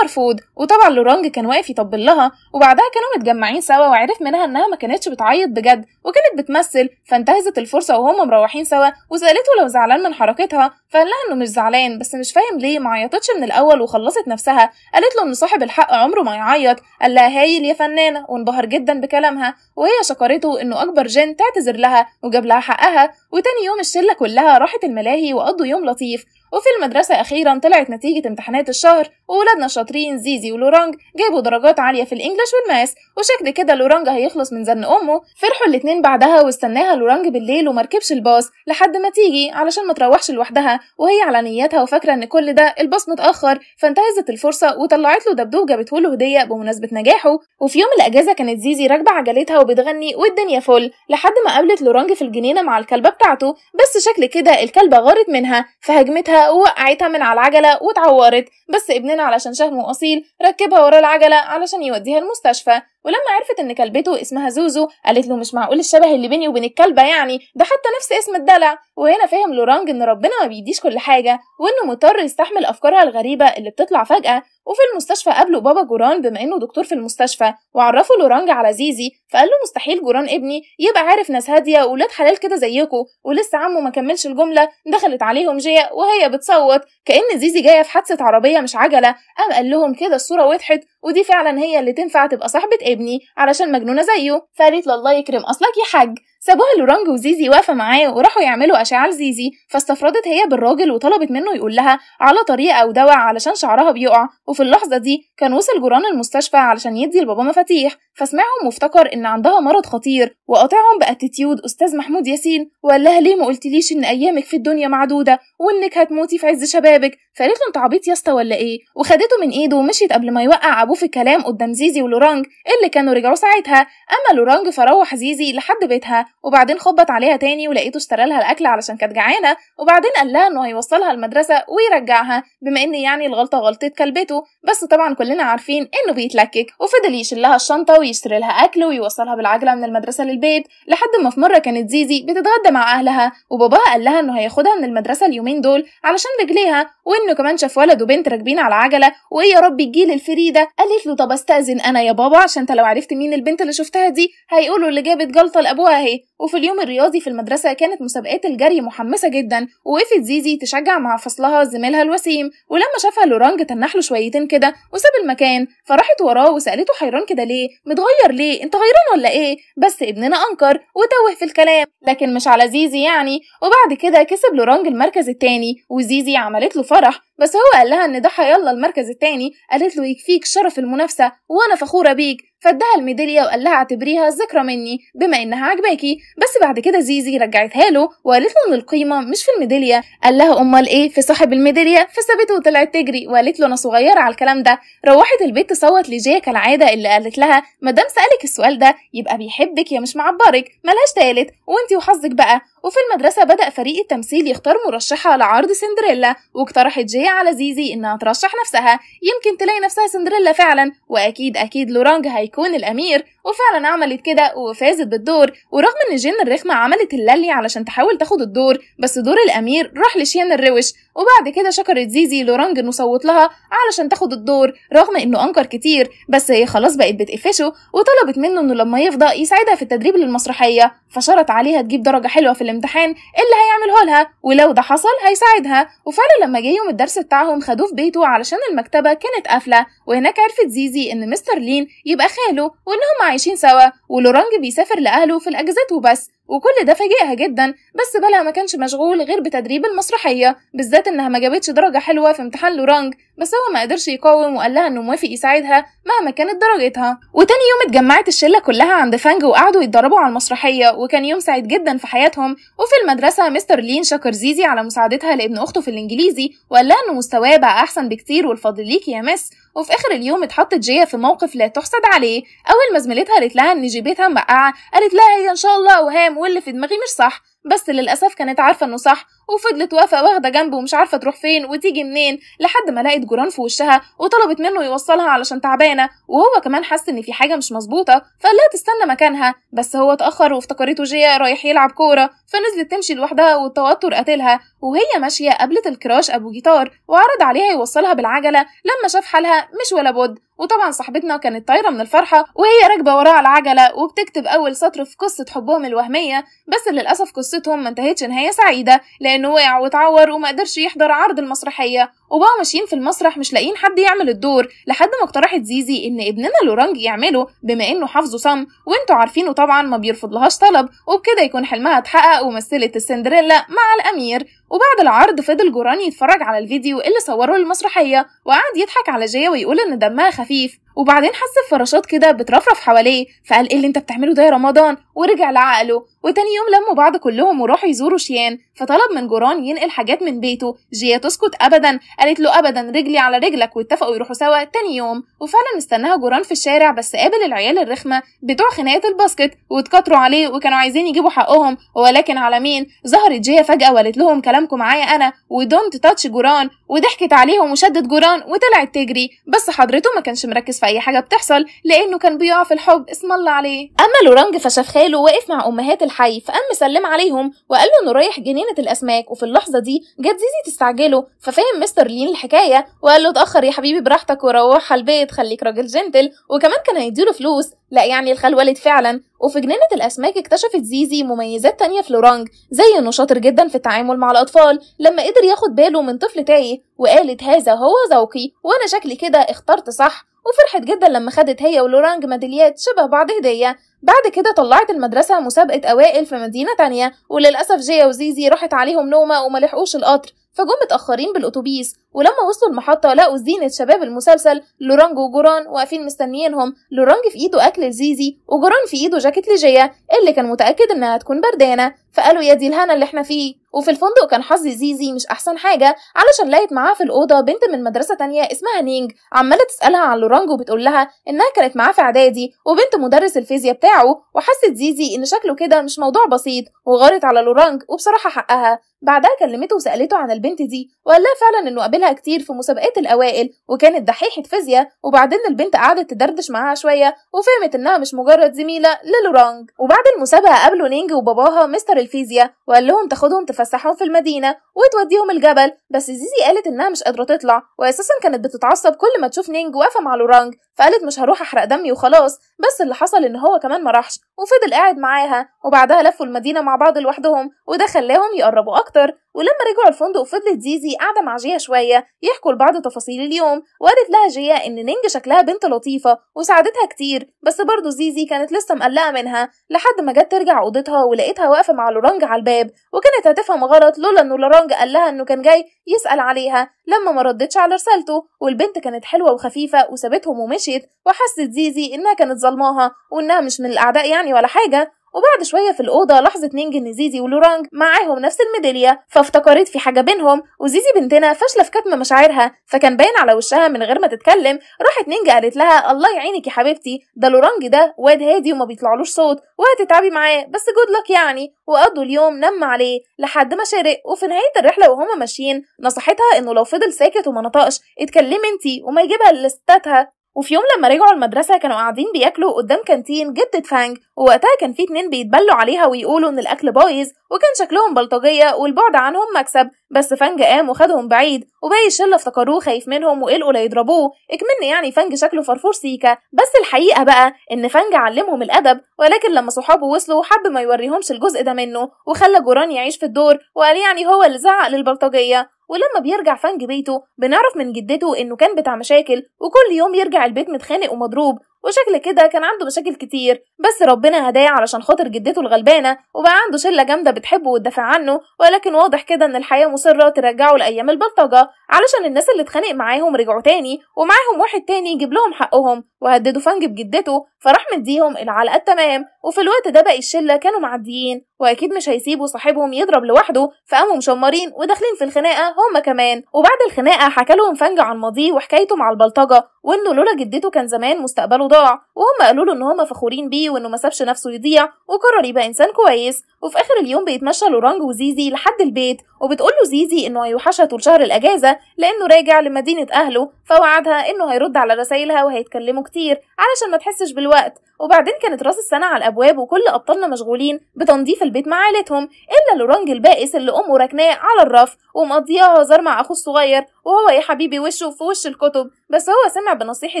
مرفوض، وطبعا لورانج كان واقف يطبل لها، وبعدها كانوا متجمعين سوا وعرف منها انها ما كانتش بتعيط بجد وكانت بتمثل، فانتهزت الفرصه وهم مروحين سوا وسالته لو زعلان من حركتها، فقال لها انه مش زعلان بس مش فاهم ليه ما عيطتش من الاول وخلصت نفسها. قالت له ان صاحب الحق عمره ما يعيط، قال لها هايل يا فنانه، وانبهر جدا بكلامها، وهي شكرته انه اجبر جين تعتذر لها وجاب لها حقها. وتاني يوم الشله كلها راحت الملاهي وقضوا يوم لطيف. وفي المدرسة أخيرا طلعت نتيجة امتحانات الشهر، وولادنا الشاطرين زيزي ولورانج جابوا درجات عالية في الإنجليش والماس، وشكل كده لورانج هيخلص من زن أمه. فرحوا الاتنين بعدها واستناها لورانج بالليل ومركبش الباص لحد ما تيجي علشان ما تروحش لوحدها، وهي على نيتها وفاكرة إن كل ده الباص متأخر، فانتهزت الفرصة وطلعت له دبدوب جابته له هدية بمناسبة نجاحه. وفي يوم الأجازة كانت زيزي راكبة عجلتها وبتغني والدنيا فل، لحد ما قابلت لورانج في الجنينة مع الكلبة بتاعته، بس شكل كده الكلبة غارت منها فهجمتها ووقعتها من على العجله واتعورت، بس ابننا علشان شهمه اصيل ركبها ورا العجله علشان يوديها المستشفى. ولما عرفت ان كلبته اسمها زوزو قالت له مش معقول الشبه اللي بيني وبين الكلبه، يعني ده حتى نفس اسم الدلع. وهنا فهم لورانج ان ربنا ما بيديش كل حاجه وانه مضطر يستحمل افكارها الغريبه اللي بتطلع فجاه. وفي المستشفى قابلوا بابا جوران بما انه دكتور في المستشفى، وعرفوا لورانج على زيزي، فقال له مستحيل جوران ابني يبقى عارف ناس هاديه وولاد حلال كده زيكم. ولسه عمه ما كملش الجمله دخلت عليهم جيا وهي بتصوت كأن زيزي جايه في حادثه عربيه مش عجله، قام قال لهم كده الصوره وضحت ودي فعلا هي اللي تنفع تبقى صاحبه ابني علشان مجنونه زيه، فقالت له الله يكرم اصلك يا حاج. سابوها لورانج وزيزي واقفه معاه وراحوا يعملوا اشعه لزيزي، فاستفردت هي بالراجل وطلبت منه يقول لها على طريقه او دواء علشان شعرها بيقع. وفي اللحظه دي كان وصل جيران المستشفى علشان يدي لبابا مفاتيح، فسمعهم وافتكر ان عندها مرض خطير وقاطعهم باتيتيود استاذ محمود ياسين، وقال لها ليه ما قلتليش ان ايامك في الدنيا معدوده وانك هتموتي في عز شبابك؟ فقالت له انت عبيط يا اسطى ولا ايه، وخدته من ايده ومشيت قبل ما يوقع ابوه في الكلام قدام زيزي ولورانج اللي كانوا رجعوا ساعتها. اما لورانج فروح زيزي لحد بيتها، وبعدين خبط عليها تاني ولقيته اشترى لها الاكل علشان كانت جعانه، وبعدين قال لها انه هيوصلها المدرسه ويرجعها بما ان يعني الغلطه غلطه كلبته، بس طبعا كلنا عارفين انه بيتلكك. وفضل يشيل لها الشنطه ويشتري لها اكل ويوصلها بالعجله من المدرسه للبيت، لحد ما في مره كانت زيزي بتتغدى مع اهلها وباباها قال لها انه هياخدها من المدرسه اليومين دول علشان رجليها، وانه كمان شاف ولد وبنت راكبين على عجله وايه يا رب تجيلي الفريده. قالت له طب استاذن انا يا بابا عشان انت لو عرفت مين البنت اللي شفتها دي هيقولوا اللي جابت جلطه لابوها اهي. وفي اليوم الرياضي في المدرسه كانت مسابقات الجري محمسه جدا، ووقفت زيزي تشجع مع فصلها زميلها الوسيم، ولما شافها لورانج تنح له شويتين كده وساب المكان، فراحت وراه وسالته حيران كده ليه متغير ليه انت غيران ولا ايه، بس ابننا انكر وتوه في الكلام لكن مش على زيزي يعني. وبعد كده كسب لورانج المركز الثاني وزيزي عملت له فرح، بس هو قال لها ان ده هيلا المركز الثاني، قالت له يكفيك شرف المنافسه وانا فخوره بيك، فادها الميداليه وقال لها اعتبريها ذكرى مني بما انها عجباكي. بس بعد كده زيزي رجعتها له وقالت له ان القيمه مش في الميداليه، قال لها امال ايه في صاحب الميداليه، فسابته وطلعت تجري وقالت له انا صغيره على الكلام ده. روحت البيت تصوت لجيه كالعاده اللي قالت لها ما دام سالك السؤال ده يبقى بيحبك يا مش معبرك ملهاش تالت وانتي وحظك بقى. وفي المدرسه بدا فريق التمثيل يختار مرشحه لعرض سندريلا، واقترحت جيه على زيزي انها ترشح نفسها يمكن تلاقي نفسها سندريلا فعلا، واكيد اكيد لورانج هيكون الامير. وفعلا عملت كده وفازت بالدور، ورغم ان جين الرخمه عملت اللالي علشان تحاول تاخد الدور بس دور الامير راح لشين الروش. وبعد كده شكرت زيزي لورانج انه صوت لها علشان تاخد الدور رغم انه انكر كتير، بس هي خلاص بقت بتقفشه وطلبت منه انه لما يفضى يساعدها في التدريب للمسرحيه، فشرط عليها تجيب درجه حلوه في الامتحان اللي هيعمله لها ولو ده حصل هيساعدها. وفعلا لما جه يوم الدرس بتاعهم خدوه في بيته علشان المكتبه كانت قافله، وهناك عرفت زيزي ان مستر لين يبقى خاله وانهم عايشين سوا، ولورانج بيسافر لاهله في الاجازات وبس. وكل ده فاجئها جدا، بس بلا ما كانش مشغول غير بتدريب المسرحيه، بالذات انها ما جابتش درجه حلوه في امتحان لورانج، بس هو ما قدرش يقاوم وقال لها انه موافق يساعدها مهما كانت درجتها. وتاني يوم اتجمعت الشله كلها عند فانج وقعدوا يتدربوا على المسرحيه، وكان يوم سعيد جدا في حياتهم. وفي المدرسه مستر لين شكر زيزي على مساعدتها لابن اخته في الانجليزي، وقال لها انه مستواه بقى احسن بكتير والفضل ليكي يا مس. وفي اخر اليوم اتحطت جيه في موقف لا تحسد عليه، اول ما زميلتها قالت لها ان جيبتها مقعه قالت لها هي ان شاء الله اوهام واللي في دماغي مش صح، بس للأسف كانت عارفة إنه صح، وفضلت واقفة واخدة جنبه ومش عارفة تروح فين وتيجي منين، لحد ما لقت جيران في وشها وطلبت منه يوصلها علشان تعبانة، وهو كمان حس إن في حاجة مش مظبوطة فقال لها تستنى مكانها، بس هو اتأخر وافتكرته جيا رايح يلعب كورة، فنزلت تمشي لوحدها والتوتر قتلها. وهي ماشية قابلت الكراش أبو جيتار وعرض عليها يوصلها بالعجلة، لما شاف حالها مش ولا بد، وطبعا صاحبتنا كانت طايرة من الفرحة وهي راكبة وراها العجلة وبتكتب أول سطر في قصة حبهم الوهمية. بس للأسف قصتهم ما انتهتش نهاية سعيدة، لأنه وقع واتعور وما قدرش يحضر عرض المسرحية، وبقوا ماشيين في المسرح مش لاقيين حد يعمل الدور، لحد ما اقترحت زيزي إن ابننا لورانج يعمله بما إنه حافظه صم، وإنتوا عارفينه طبعا ما بيرفضلهاش طلب، وبكده يكون حلمها اتحقق ومثلت السندريلا مع الأمير. وبعد العرض فضل جوران يتفرج على الفيديو اللي صوره للمسرحية، وقعد يضحك على جيا ويقول إن دمها خفيف، وبعدين حس بفراشات كده بترفرف حواليه، فقال ايه اللي انت بتعمله ده يا رمضان، ورجع لعقله. وتاني يوم لموا بعض كلهم وراحوا يزوروا شيان، فطلب من جيران ينقل حاجات من بيته، جيا تسكت ابدا، قالت له ابدا رجلي على رجلك، واتفقوا يروحوا سوا تاني يوم. وفعلا استناها جيران في الشارع، بس قابل العيال الرخمه بتوع خناقه الباسكت واتكتروا عليه وكانوا عايزين يجيبوا حقهم، ولكن على مين؟ ظهرت جيا فجاه وقالت لهم كلامكم معايا انا ودونت تاتش جيران، وضحكت عليهم وشدت جيران وطلعت تجري. بس حضرته ما كانش مركز في اي حاجه بتحصل لانه كان بيقع في الحب اسم الله عليه. اما لورانج فشاف خاله واقف مع امهات الحي، فقام مسلم عليهم وقال له انه رايح جنينه الاسماك، وفي اللحظه دي جت زيزي تستعجله، ففهم مستر لين الحكايه وقال له اتاخر يا حبيبي براحتك وروح البيت خليك راجل جنتل، وكمان كان هيديله فلوس، لا يعني الخال والد فعلا. وفي جنينة الأسماك اكتشفت زيزي مميزات تانية في لورانج، زي إنه شاطر جدا في التعامل مع الأطفال، لما قدر ياخد باله من طفل تايه وقالت هذا هو ذوقي وأنا شكلي كده اخترت صح، وفرحت جدا لما خدت هي ولورانج ميداليات شبه بعض هدية. بعد كده طلعت المدرسة مسابقة أوائل في مدينة تانية، وللأسف جيا وزيزي راحت عليهم نومة وما لحقوش القطر، فجم متأخرين بالأتوبيس، ولما وصلوا المحطة لقوا زينة شباب المسلسل لورانج وجيران واقفين مستنيينهم، لورانج في إيده أكل لزيزي وجيران في إيده جاكيت لجيا اللي كان متأكد إنها تكون بردانة، فقالوا يا دي الهنا اللي إحنا فيه. وفي الفندق كان حظ زيزي مش أحسن حاجة، علشان لقيت معاها في الأوضة بنت من مدرسة تانية اسمها نينج، عمالة تسألها عن لورانج وبتقول لها إنها كانت معاه في إعدادي وبنت مدرس الفيزياء بتاعه، وحست زيزي إن شكله كده مش موضوع بسيط، وغارت على لورانج وبصراحة حقها. بعدها كلمته وسألته عن البنت دي، وقال لها فعلا إنه قابلها كتير في مسابقات الأوائل وكانت دحيحة فيزياء، وبعدين البنت قعدت تدردش معاها شوية وفهمت إنها مش مجرد زميلة للورانج. وبعد المسابقة قابلوا نينج وباباها مستر الفيزياء، وقال لهم تاخدهم تفسحهم في المدينة وتوديهم الجبل، بس زيزي قالت إنها مش قادرة تطلع، وأساسا كانت بتتعصب كل ما تشوف نينج واقفة مع لورانج، فقالت مش هروح أحرق دمي وخلاص. بس اللي حصل إن هو كمان ما راحش وفضل قاعد معاها، وبعدها لفوا المدينة مع بعض لوحدهم وده خلاهم يقربوا أكتر. ولما رجعوا الفندق فضلت زيزي قاعدة مع جيا شوية يحكوا لبعض تفاصيل اليوم، وقالت لها جيا إن نينج شكلها بنت لطيفة وساعدتها كتير، بس برضه زيزي كانت لسه مقلقة منها، لحد ما جت ترجع أوضتها ولقيتها واقفة مع لورانج على الباب، وكانت هتفهم غلط لولا إنه لورانج قال لها إنه كان جاي يسأل عليها لما ما ردتش على رسالته. والبنت كانت حلوة وخفيفة وسابتهم ومشيت، وحست زيزي إنها كانت ظلماها وإنها مش من الأعداء يعني ولا حاجة. وبعد شويه في الاوضه لاحظت نينج ان زيزي ولورانج معاهم نفس الميداليه، فافتكرت في حاجه بينهم، وزيزي بنتنا فاشله في كتم مشاعرها، فكان باين على وشها من غير ما تتكلم. راحت نينج قالت لها الله يعينك يا حبيبتي، ده لورانج ده واد هادي وما بيطلعلوش صوت وهتتعبي معاه، بس جود لك يعني. وقضوا اليوم نم عليه لحد ما شرق، وفي نهايه الرحله وهما ماشيين نصحتها انه لو فضل ساكت وما نطقش اتكلمي انتي وما يجيبها لستاتها. وفي يوم لما رجعوا المدرسة كانوا قاعدين بياكلوا قدام كانتين جدة فانج، ووقتها كان في اتنين بيتبلوا عليها ويقولوا ان الاكل بايظ، وكان شكلهم بلطجية والبعد عنهم مكسب، بس فانج قام وخدهم بعيد، وباقي الشلة افتكروه خايف منهم وقلقوا لا يضربوه، اكمن يعني فانج شكله فرفور سيكا. بس الحقيقة بقى ان فانج علمهم الادب، ولكن لما صحابه وصلوا حب ما يوريهمش الجزء ده منه، وخلى جيران يعيش في الدور وقال يعني هو اللي زعق للبلطجية. ولما بيرجع فانج بيته بنعرف من جدته انه كان بتاع مشاكل، وكل يوم يرجع البيت متخانق ومضروب، وشكل كده كان عنده مشاكل كتير، بس ربنا هداه علشان خاطر جدته الغلبانه، وبقى عنده شله جامده بتحبه وتدافع عنه. ولكن واضح كده ان الحياه مصره ترجعه لايام البلطجه، علشان الناس اللي اتخانق معاهم رجعوا تاني، ومعاهم واحد تاني يجيب لهم حقهم، وهددوا فانج بجدته فراح مديهم العلقه التمام. وفي الوقت ده بقى الشله كانوا معديين، واكيد مش هيسيبوا صاحبهم يضرب لوحده، فقاموا مشمرين وداخلين في الخناقه هما كمان. وبعد الخناقه حكى لهم فانج عن ماضيه وحكايته مع البلطجه، وانه لولا جدته كان زمان مستقبله كله ضاع، وهم قالوا له ان هم فخورين بيه وانه ما سابش نفسه يضيع وقرر يبقى انسان كويس. وفي اخر اليوم بيتمشى لورانج وزيزي لحد البيت، وبتقول له زيزي انه هيوحشها طول شهر الاجازه لانه راجع لمدينه اهله، فوعدها انه هيرد على رسايلها وهيتكلموا كتير علشان ما تحسش بالوقت. وبعدين كانت راس السنه على الابواب وكل ابطالنا مشغولين بتنظيف البيت مع عيلتهم، الا لورانج البائس اللي امه ركناه على الرف ومقضيها هزار مع اخوه الصغير، وهو يا حبيبي وشه في وش الكتب. بس هو سمع بنصيحه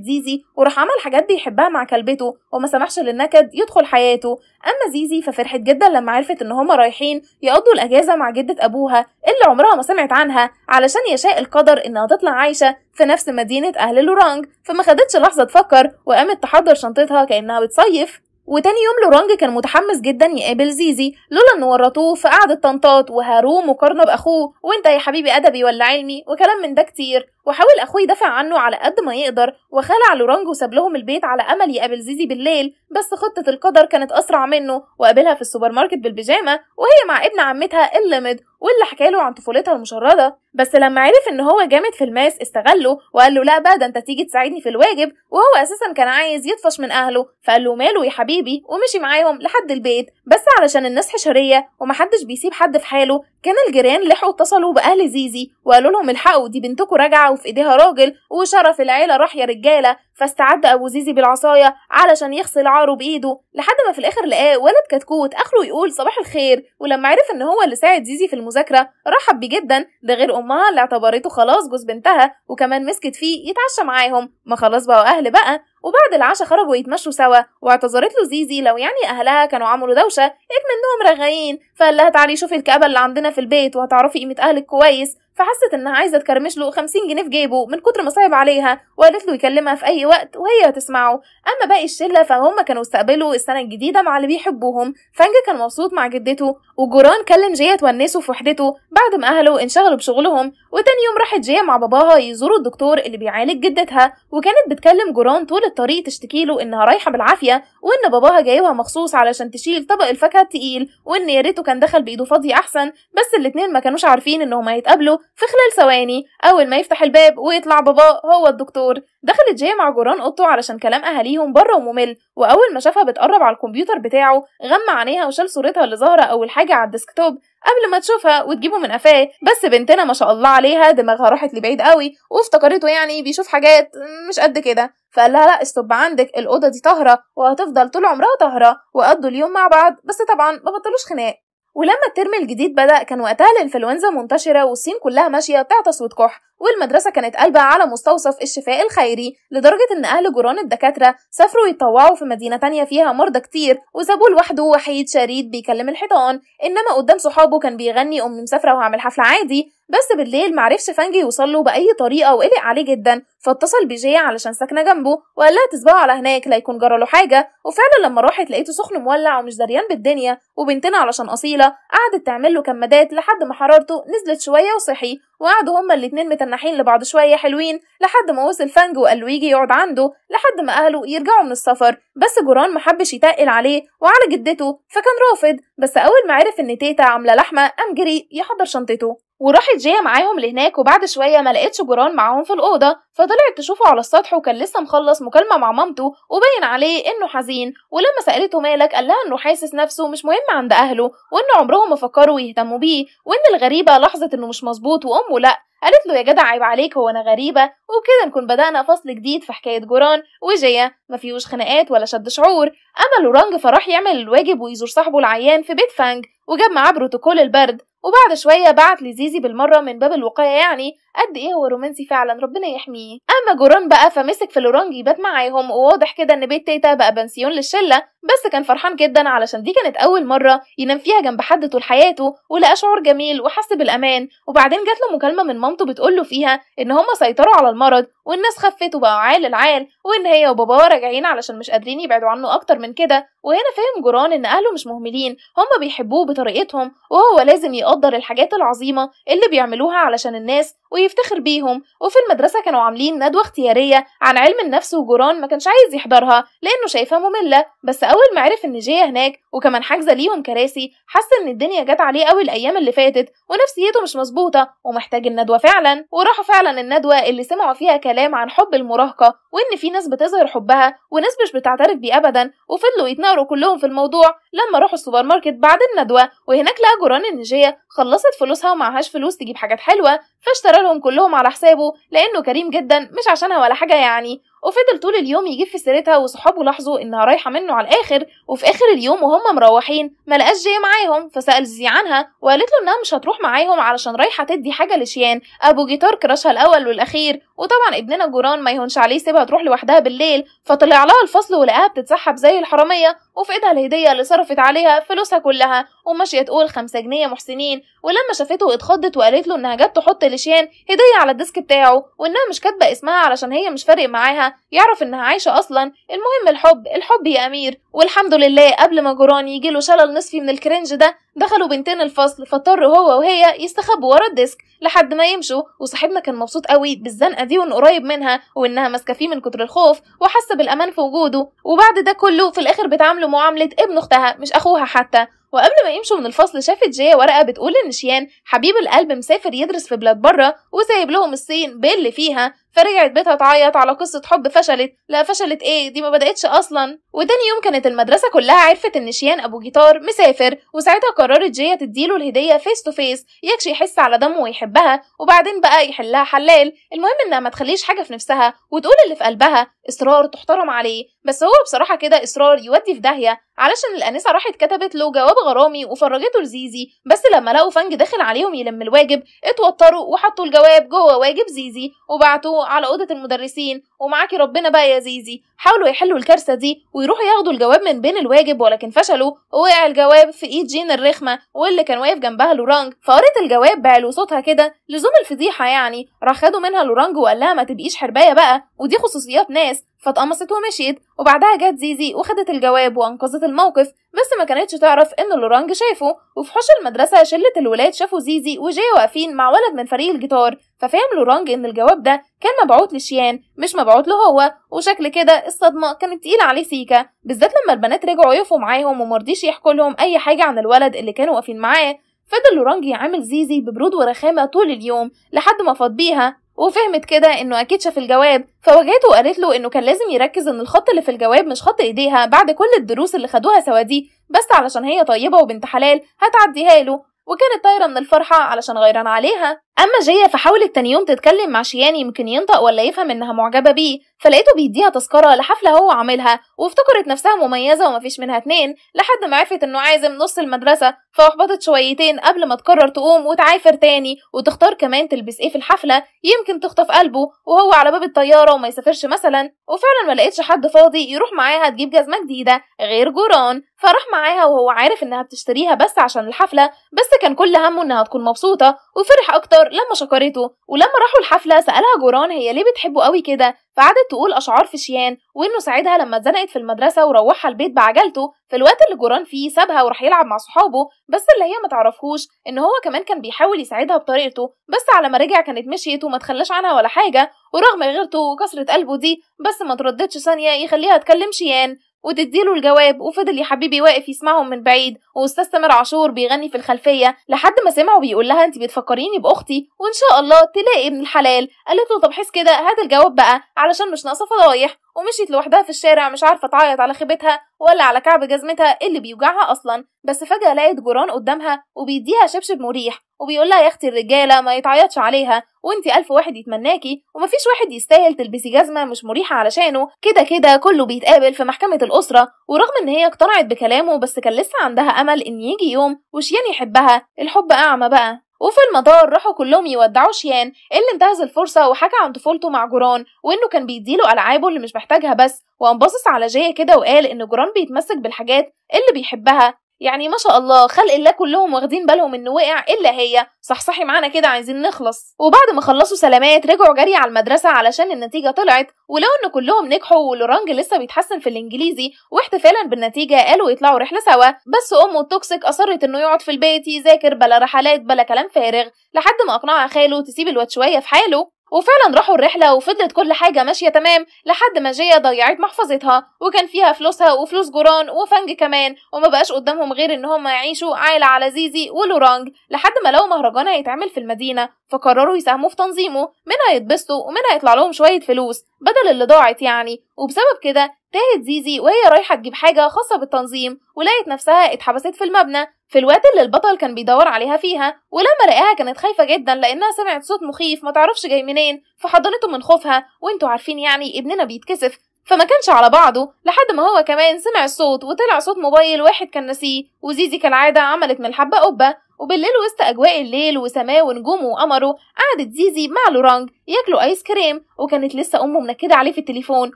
زيزي وراح عمل حاجات بيحبها مع كلبته وما سمحش للنكد يدخل حياته. اما زيزي ففرحت جدا لما عرفت ان هما رايحين يقضوا الاجازه مع جده ابوها اللي عمرها ما سمعت عنها، علشان يشاء القدر انها تطلع عايشه في نفس مدينه اهل لورانج. فما خدتش لحظه تفكر وقامت تحضر شنطتها كانها بتصيف. وتاني يوم لورانج كان متحمس جدا يقابل زيزي، لولا انه ورطوه في قعده طنطات وهاروم مقارنه باخوه وانت يا حبيبي ادبي ولا علمي وكلام من ده كتير. وحاول اخوه يدافع عنه على قد ما يقدر وخلع لورانج وساب لهم البيت على امل يقابل زيزي بالليل، بس خطه القدر كانت اسرع منه وقابلها في السوبر ماركت بالبيجامه وهي مع ابن عمتها اللمد واللي حكاله عن طفولتها المشرده. بس لما عرف ان هو جامد في الماس استغله وقال له لا بقى ده انت تيجي تساعدني في الواجب، وهو اساسا كان عايز يطفش من اهله، فقال له ماله يا حبيبي ومشي معاهم لحد البيت. بس علشان الناس حشريه ومحدش بيسيب حد في حاله، كان الجيران لحقوا اتصلوا باهل زيزي وقالوا لهم الحقوا دي بنتكم راجعه وفي ايديها راجل وشرف العيله راح يا رجاله. فاستعد ابو زيزي بالعصايه علشان يغسل عاره بايده، لحد ما في الاخر لقاه ولد كتكوت اخره يقول صباح الخير. ولما عرف ان هو اللي ساعد زيزي في المذاكره رحب بيه جدا، ده غير امها اللي اعتبرته خلاص جوز بنتها وكمان مسكت فيه يتعشى معاهم، ما خلاص بقوا اهل بقى. وبعد العشاء خرجوا يتمشوا سوا، واعتذرت له زيزي لو يعني اهلها كانوا عملوا دوشه اكمنهم رغايين، فقال لها تعالي شوفي الكابه اللي عندنا في البيت وهتعرفي قيمه اهلك كويس. فحست انها عايزه تكرمش له 50 جنيه في جيبه من كتر ما صعب عليها، وقالت له يكلمها في اي وقت وهي هتسمعه. اما باقي الشله فهم كانوا استقبلوا السنه الجديده مع اللي بيحبوهم. فانجا كان مبسوط مع جدته، والجيران كلم جيه تونسه في وحدته بعد ما اهله انشغلوا بشغلهم. وتاني يوم راحت جيه مع باباها يزوروا الدكتور اللي بيعالج جدتها، وكانت بتكلم جيران طول الطريق تشتكي له انها رايحه بالعافيه وان باباها جايبها مخصوص علشان تشيل طبق الفاكهه التقيل، وان يا ريته كان دخل بايده فاضيه احسن. بس الاتنين ما كانوش عارفين انهم هيتقابلوا في خلال ثواني، اول ما يفتح الباب ويطلع بابا هو الدكتور. دخلت جايه مع جيران اوضته علشان كلام اهاليهم بره وممل، واول ما شافها بتقرب على الكمبيوتر بتاعه غمى عينيها وشال صورتها اللي ظاهره اول حاجه على الديسكتوب قبل ما تشوفها وتجيبه من قفاه. بس بنتنا ما شاء الله عليها دماغها راحت لبعيد قوي وافتكرته يعني بيشوف حاجات مش قد كده، فقال لها لا استوب عندك الاوضه دي طاهره وهتفضل طول عمرها طاهره. وقضوا اليوم مع بعض بس طبعا ما بطلوش خناق. ولما الترم الجديد بدأ كان وقتها الانفلونزا منتشرة والصين كلها ماشية تعطس وتكح، والمدرسة كانت قلبة على مستوصف الشفاء الخيري لدرجة إن أهل جيران الدكاترة سافروا يتطوعوا في مدينة تانية فيها مرضى كتير وسابوه لوحده وحيد شريد بيكلم الحيطان، إنما قدام صحابه كان بيغني أمي مسافرة وهعمل حفلة عادي. بس بالليل معرفش فانجي يوصل له بأي طريقة وقلق عليه جدا، فاتصل بجيه علشان ساكنة جنبه وقال لها تسبقه على هناك لا يكون جرى له حاجة. وفعلا لما راحت لقيته سخن مولع ومش دريان بالدنيا، وبنتنا علشان أصيلة قعدت تعمل له كمادات لحد ما حرارته نزلت شوية وصحي، وقعدوا هما الاتنين متنحين لبعض شوية حلوين لحد ما وصل فانج وقال له يجي يقعد عنده لحد ما أهله يرجعوا من السفر. بس جيران محبش يتقل عليه وعلى جدته فكان رافض، بس أول ما عرف إن تيتا عاملة لحمة قام جري يحضر شنطته. وراحت جايه معاهم لهناك، وبعد شويه ما لقيتش جيران معاهم في الاوضه، فطلعت تشوفه على السطح وكان لسه مخلص مكالمه مع مامته وبين عليه انه حزين. ولما سالته مالك قال لها انه حاسس نفسه مش مهم عند اهله وان عمرهم ما فكروا يهتموا بيه، وان الغريبه لاحظت انه مش مظبوط وامه لا. قالت له يا جدع عيب عليك هو انا غريبه. وبكده نكون بدانا فصل جديد في حكايه جيران وجيه، ما فيهوش خناقات ولا شد شعور. اما لورانج فراح يعمل الواجب ويزور صاحبه العيان في بيت فانج وجاب معاه بروتوكول البرد، وبعد شويه بعت لزيزي بالمره من باب الوقايه يعني قد ايه هو رومانسي فعلا ربنا يحميه. اما جيران بقى فمسك في لورانج يبات معاهم، وواضح كده ان بيت تيتا بقى بنسيون للشله، بس كان فرحان جدا علشان دي كانت اول مره ينام فيها جنب حد طول حياته، ولقى شعور جميل وحس بالامان. وبعدين جات له مكالمه من مامته بتقول له فيها ان هم سيطروا على المرض والناس خفت وبقوا عال العال، وان هي وباباه راجعين علشان مش قادرين يبعدوا عنه اكتر من كده. وهنا فهم جيران ان اهله مش مهملين، هم بيحبوه بطريقتهم وهو لازم يقدر الحاجات العظيمه اللي بيعملوها علشان الناس ويفتخر بيهم. وفي المدرسة كانوا عاملين ندوة اختيارية عن علم النفس، وجوران ما كانش عايز يحضرها لأنه شايفها مملة، بس أول ما عرف إن جاية هناك وكمان حاجزة ليهم كراسي حس إن الدنيا جت عليه قوي الأيام اللي فاتت ونفسيته مش مظبوطة ومحتاج الندوة فعلا. وراحوا فعلا الندوة اللي سمعوا فيها كلام عن حب المراهقة وإن في ناس بتظهر حبها وناس مش بتعترف بيه أبدا، وفضلوا يتناقروا كلهم في الموضوع لما راحوا السوبر ماركت بعد الندوة. وهناك لقى جوران إن جاية خلصت فلوسها ومعهاش فلوس تجيب حاجات حلوة، فاشترى لهم كلهم على حسابه لأنه كريم جدا مش عشانها ولا حاجة يعني. وفضل طول اليوم يجيب في سيرتها وصحابه لاحظوا انها رايحه منه على الاخر. وفي اخر اليوم وهم مروحين ما لقاش جايه معاهم، فسال زيزي عنها وقالت له انها مش هتروح معاهم علشان رايحه تدي حاجه لشيان ابو جيتار كراشها الاول والاخير، وطبعا ابننا جوران ما يهونش عليه سيبها تروح لوحدها بالليل. فطلع لها الفصل ولقاها بتتسحب زي الحراميه وفي ايدها الهديه اللي صرفت عليها فلوسها كلها وماشيه تقول 5 جنيه محسنين. ولما شافته اتخضت وقالت له انها جت تحط لشيان هديه على الديسك بتاعه وانها مش كاتبه اسمها علشان هي مش فارق معاها، يعرف انها عايشه اصلا. المهم الحب يا امير. والحمد لله قبل ما جوران يجيله شلل نصفي من الكرنج ده دخلوا بنتين الفصل، فاضطروا هو وهي يستخبوا ورا الديسك لحد ما يمشوا. وصاحبنا كان مبسوط قوي بالزنقه دي وانه قريب منها وانها ماسكه فيه من كتر الخوف وحس بالامان في وجوده. وبعد ده كله في الاخر بتعامله معامله ابن اختها مش اخوها حتى. وقبل ما يمشوا من الفصل شافت جايه ورقه بتقول ان شيان حبيب القلب مسافر يدرس في بلاد بره وسايب لهم الصين باللي فيها. فرجعت بيتها تعيط على قصه حب فشلت. لا فشلت ايه، دي ما بداتش اصلا. وتاني يوم كانت المدرسه كلها عرفت ان شيان ابو جيتار مسافر، وساعتها قررت جايه تديله الهديه فيس تو فيس يكش يحس على دمه ويحبها وبعدين بقى يحلها حلال. المهم انها ما تخليش حاجه في نفسها وتقول اللي في قلبها، اصرار تحترم عليه. بس هو بصراحه كده اصرار يودي في داهيه، علشان الانسه راحت كتبت له جواب غرامي وفرجته لزيزي، بس لما لقوا فنج داخل عليهم يلم الواجب اتوتروا وحطوا الجواب جوه واجب زيزي وبعتوه على اوضه المدرسين. ومعاكي ربنا بقى يا زيزي. حاولوا يحلوا الكارثه دي ويروحوا ياخدوا الجواب من بين الواجب ولكن فشلوا، ووقع الجواب في ايد جين الرخمه واللي كان واقف جنبها لورانج. فقرت الجواب بعلو صوتها كده لزوم الفضيحه يعني، راح خدوا منها لورانج وقال لها ما تبقيش حربايه بقى ودي خصوصيات ناس، فاتقمصت ومشيت. وبعدها جت زيزي وخدت الجواب وانقذت الموقف، بس ما كانتش تعرف ان لورانج شافه. وفي حوش المدرسه شله الولاد شافوا زيزي وجايه واقفين مع ولد من فريق الجيتار، ففهم لورانج ان الجواب ده كان مبعوت لشيان مش مبعوت له هو. وشكل كده الصدمه كانت تقيله عليه سيكا، بالذات لما البنات رجعوا يقفوا معاهم ومرضيش يحكوا لهم اي حاجه عن الولد اللي كانوا واقفين معاه. فضل لورانج يعامل زيزي ببرود ورخامه طول اليوم لحد ما فاض بيها، وفهمت كده انه اكيد شاف الجواب. فواجهته وقالت له انه كان لازم يركز ان الخط اللي في الجواب مش خط ايديها بعد كل الدروس اللي خدوها سوا دي، بس علشان هي طيبه وبنت حلال هتعديها له. وكانت طايره من الفرحه علشان غيران عليها. اما جايه فحاولت تاني يوم تتكلم مع شيان يمكن ينطق ولا يفهم انها معجبه بيه، فلقيته بيديها تذكره لحفله هو عاملها وافتكرت نفسها مميزه ومفيش منها اتنين، لحد ما عرفت انه عازم نص المدرسه فاحبطت شويتين قبل ما تقرر تقوم وتعافر تاني وتختار كمان تلبس ايه في الحفله يمكن تخطف قلبه وهو على باب الطياره وما يسافرش مثلا. وفعلا ما لقيتش حد فاضي يروح معاها تجيب جزمه جديده غير جوران، فراح معاها وهو عارف انها بتشتريها بس عشان الحفله، بس كان كل همه انها تكون مبسوطه وفرح اكتر لما شكرته. ولما راحوا الحفله سالها جوران هي ليه بتحبه قوي كده، فقعدت تقول اشعار في شيان وانه ساعدها لما اتزنقت في المدرسه وروحها البيت بعجلته. في الوقت اللي جوران فيه سابها وراح يلعب مع صحابه، بس اللي هي ما تعرفهوش ان هو كمان كان بيحاول يساعدها بطريقته، بس على ما رجع كانت مشيت وما تخلاش عنها ولا حاجه. ورغم غيرته وكسره قلبه دي بس ما ترددش ثانيه يخليها تكلم شيان وتديله الجواب. وفضل يا حبيبي واقف يسمعهم من بعيد واستاذ سامر عاشور بيغني في الخلفيه لحد ما سمعه بيقول لها انت بتفكريني باختي وان شاء الله تلاقي ابن الحلال. قالت له طب حس كده هات الجواب بقى علشان مش ناقصه فضايح. ومشيت لوحدها في الشارع مش عارفه تعيط على خيبتها ولا على كعب جزمتها اللي بيوجعها اصلا. بس فجاه لقت جوران قدامها وبيديها شبشب مريح وبيقول لها يا اختي الرجاله ما يتعيطش عليها وانتي 1000 واحد يتمناكي ومفيش واحد يستاهل تلبسي جزمه مش مريحه علشانه، كده كده كله بيتقابل في محكمه الاسره. ورغم ان هي اقتنعت بكلامه بس كان لسه عندها امل ان يجي يوم وشيان يحبها، الحب اعمى بقى. وفي المطار راحوا كلهم يودعوا شيان اللي انتهز الفرصه وحكى عن طفولته مع جوران وانه كان بيديله العابه اللي مش محتاجها بس، وقام باصص على جايه كده وقال ان جوران بيتمسك بالحاجات اللي بيحبها. يعني ما شاء الله خلق الله كلهم واخدين بالهم انه وقع الا هي، صحصحي معانا كده عايزين نخلص. وبعد ما خلصوا سلامات رجعوا جري على المدرسه علشان النتيجه طلعت، ولقوا ان كلهم نجحوا ولورانج لسه بيتحسن في الانجليزي، واحتفالا بالنتيجه قالوا يطلعوا رحله سوا. بس امه التوكسيك اصرت انه يقعد في البيت يذاكر بلا رحلات بلا كلام فارغ، لحد ما اقنعها خاله تسيب الواد شويه في حاله. وفعلا راحوا الرحله وفضلت كل حاجه ماشيه تمام لحد ما جيه ضيعت محفظتها وكان فيها فلوسها وفلوس جيران وفنج كمان، وما بقاش قدامهم غير ان هم يعيشوا عائله على زيزي ولورانج لحد ما لقوا مهرجان هيتعمل في المدينه، فقرروا يساهموا في تنظيمه، منها يتبسطوا ومنها يطلع لهم شويه فلوس بدل اللي ضاعت يعني. وبسبب كده تاهت زيزي وهي رايحه تجيب حاجه خاصه بالتنظيم ولقيت نفسها اتحبست في المبنى في الوقت اللي البطل كان بيدور عليها فيها، ولما لقاها كانت خايفه جدا لانها سمعت صوت مخيف ما تعرفش جاي منين، فحضنته من خوفها، وانتوا عارفين يعني ابننا بيتكسف، فما كانش على بعضه لحد ما هو كمان سمع الصوت وطلع صوت موبايل واحد كان ناسيه. وزيزي كالعاده عملت من الحبه قبه، وبالليل وسط اجواء الليل وسماء ونجومه وقمره قعدت زيزي مع لورانج ياكلوا ايس كريم، وكانت لسه امه منكده عليه في التليفون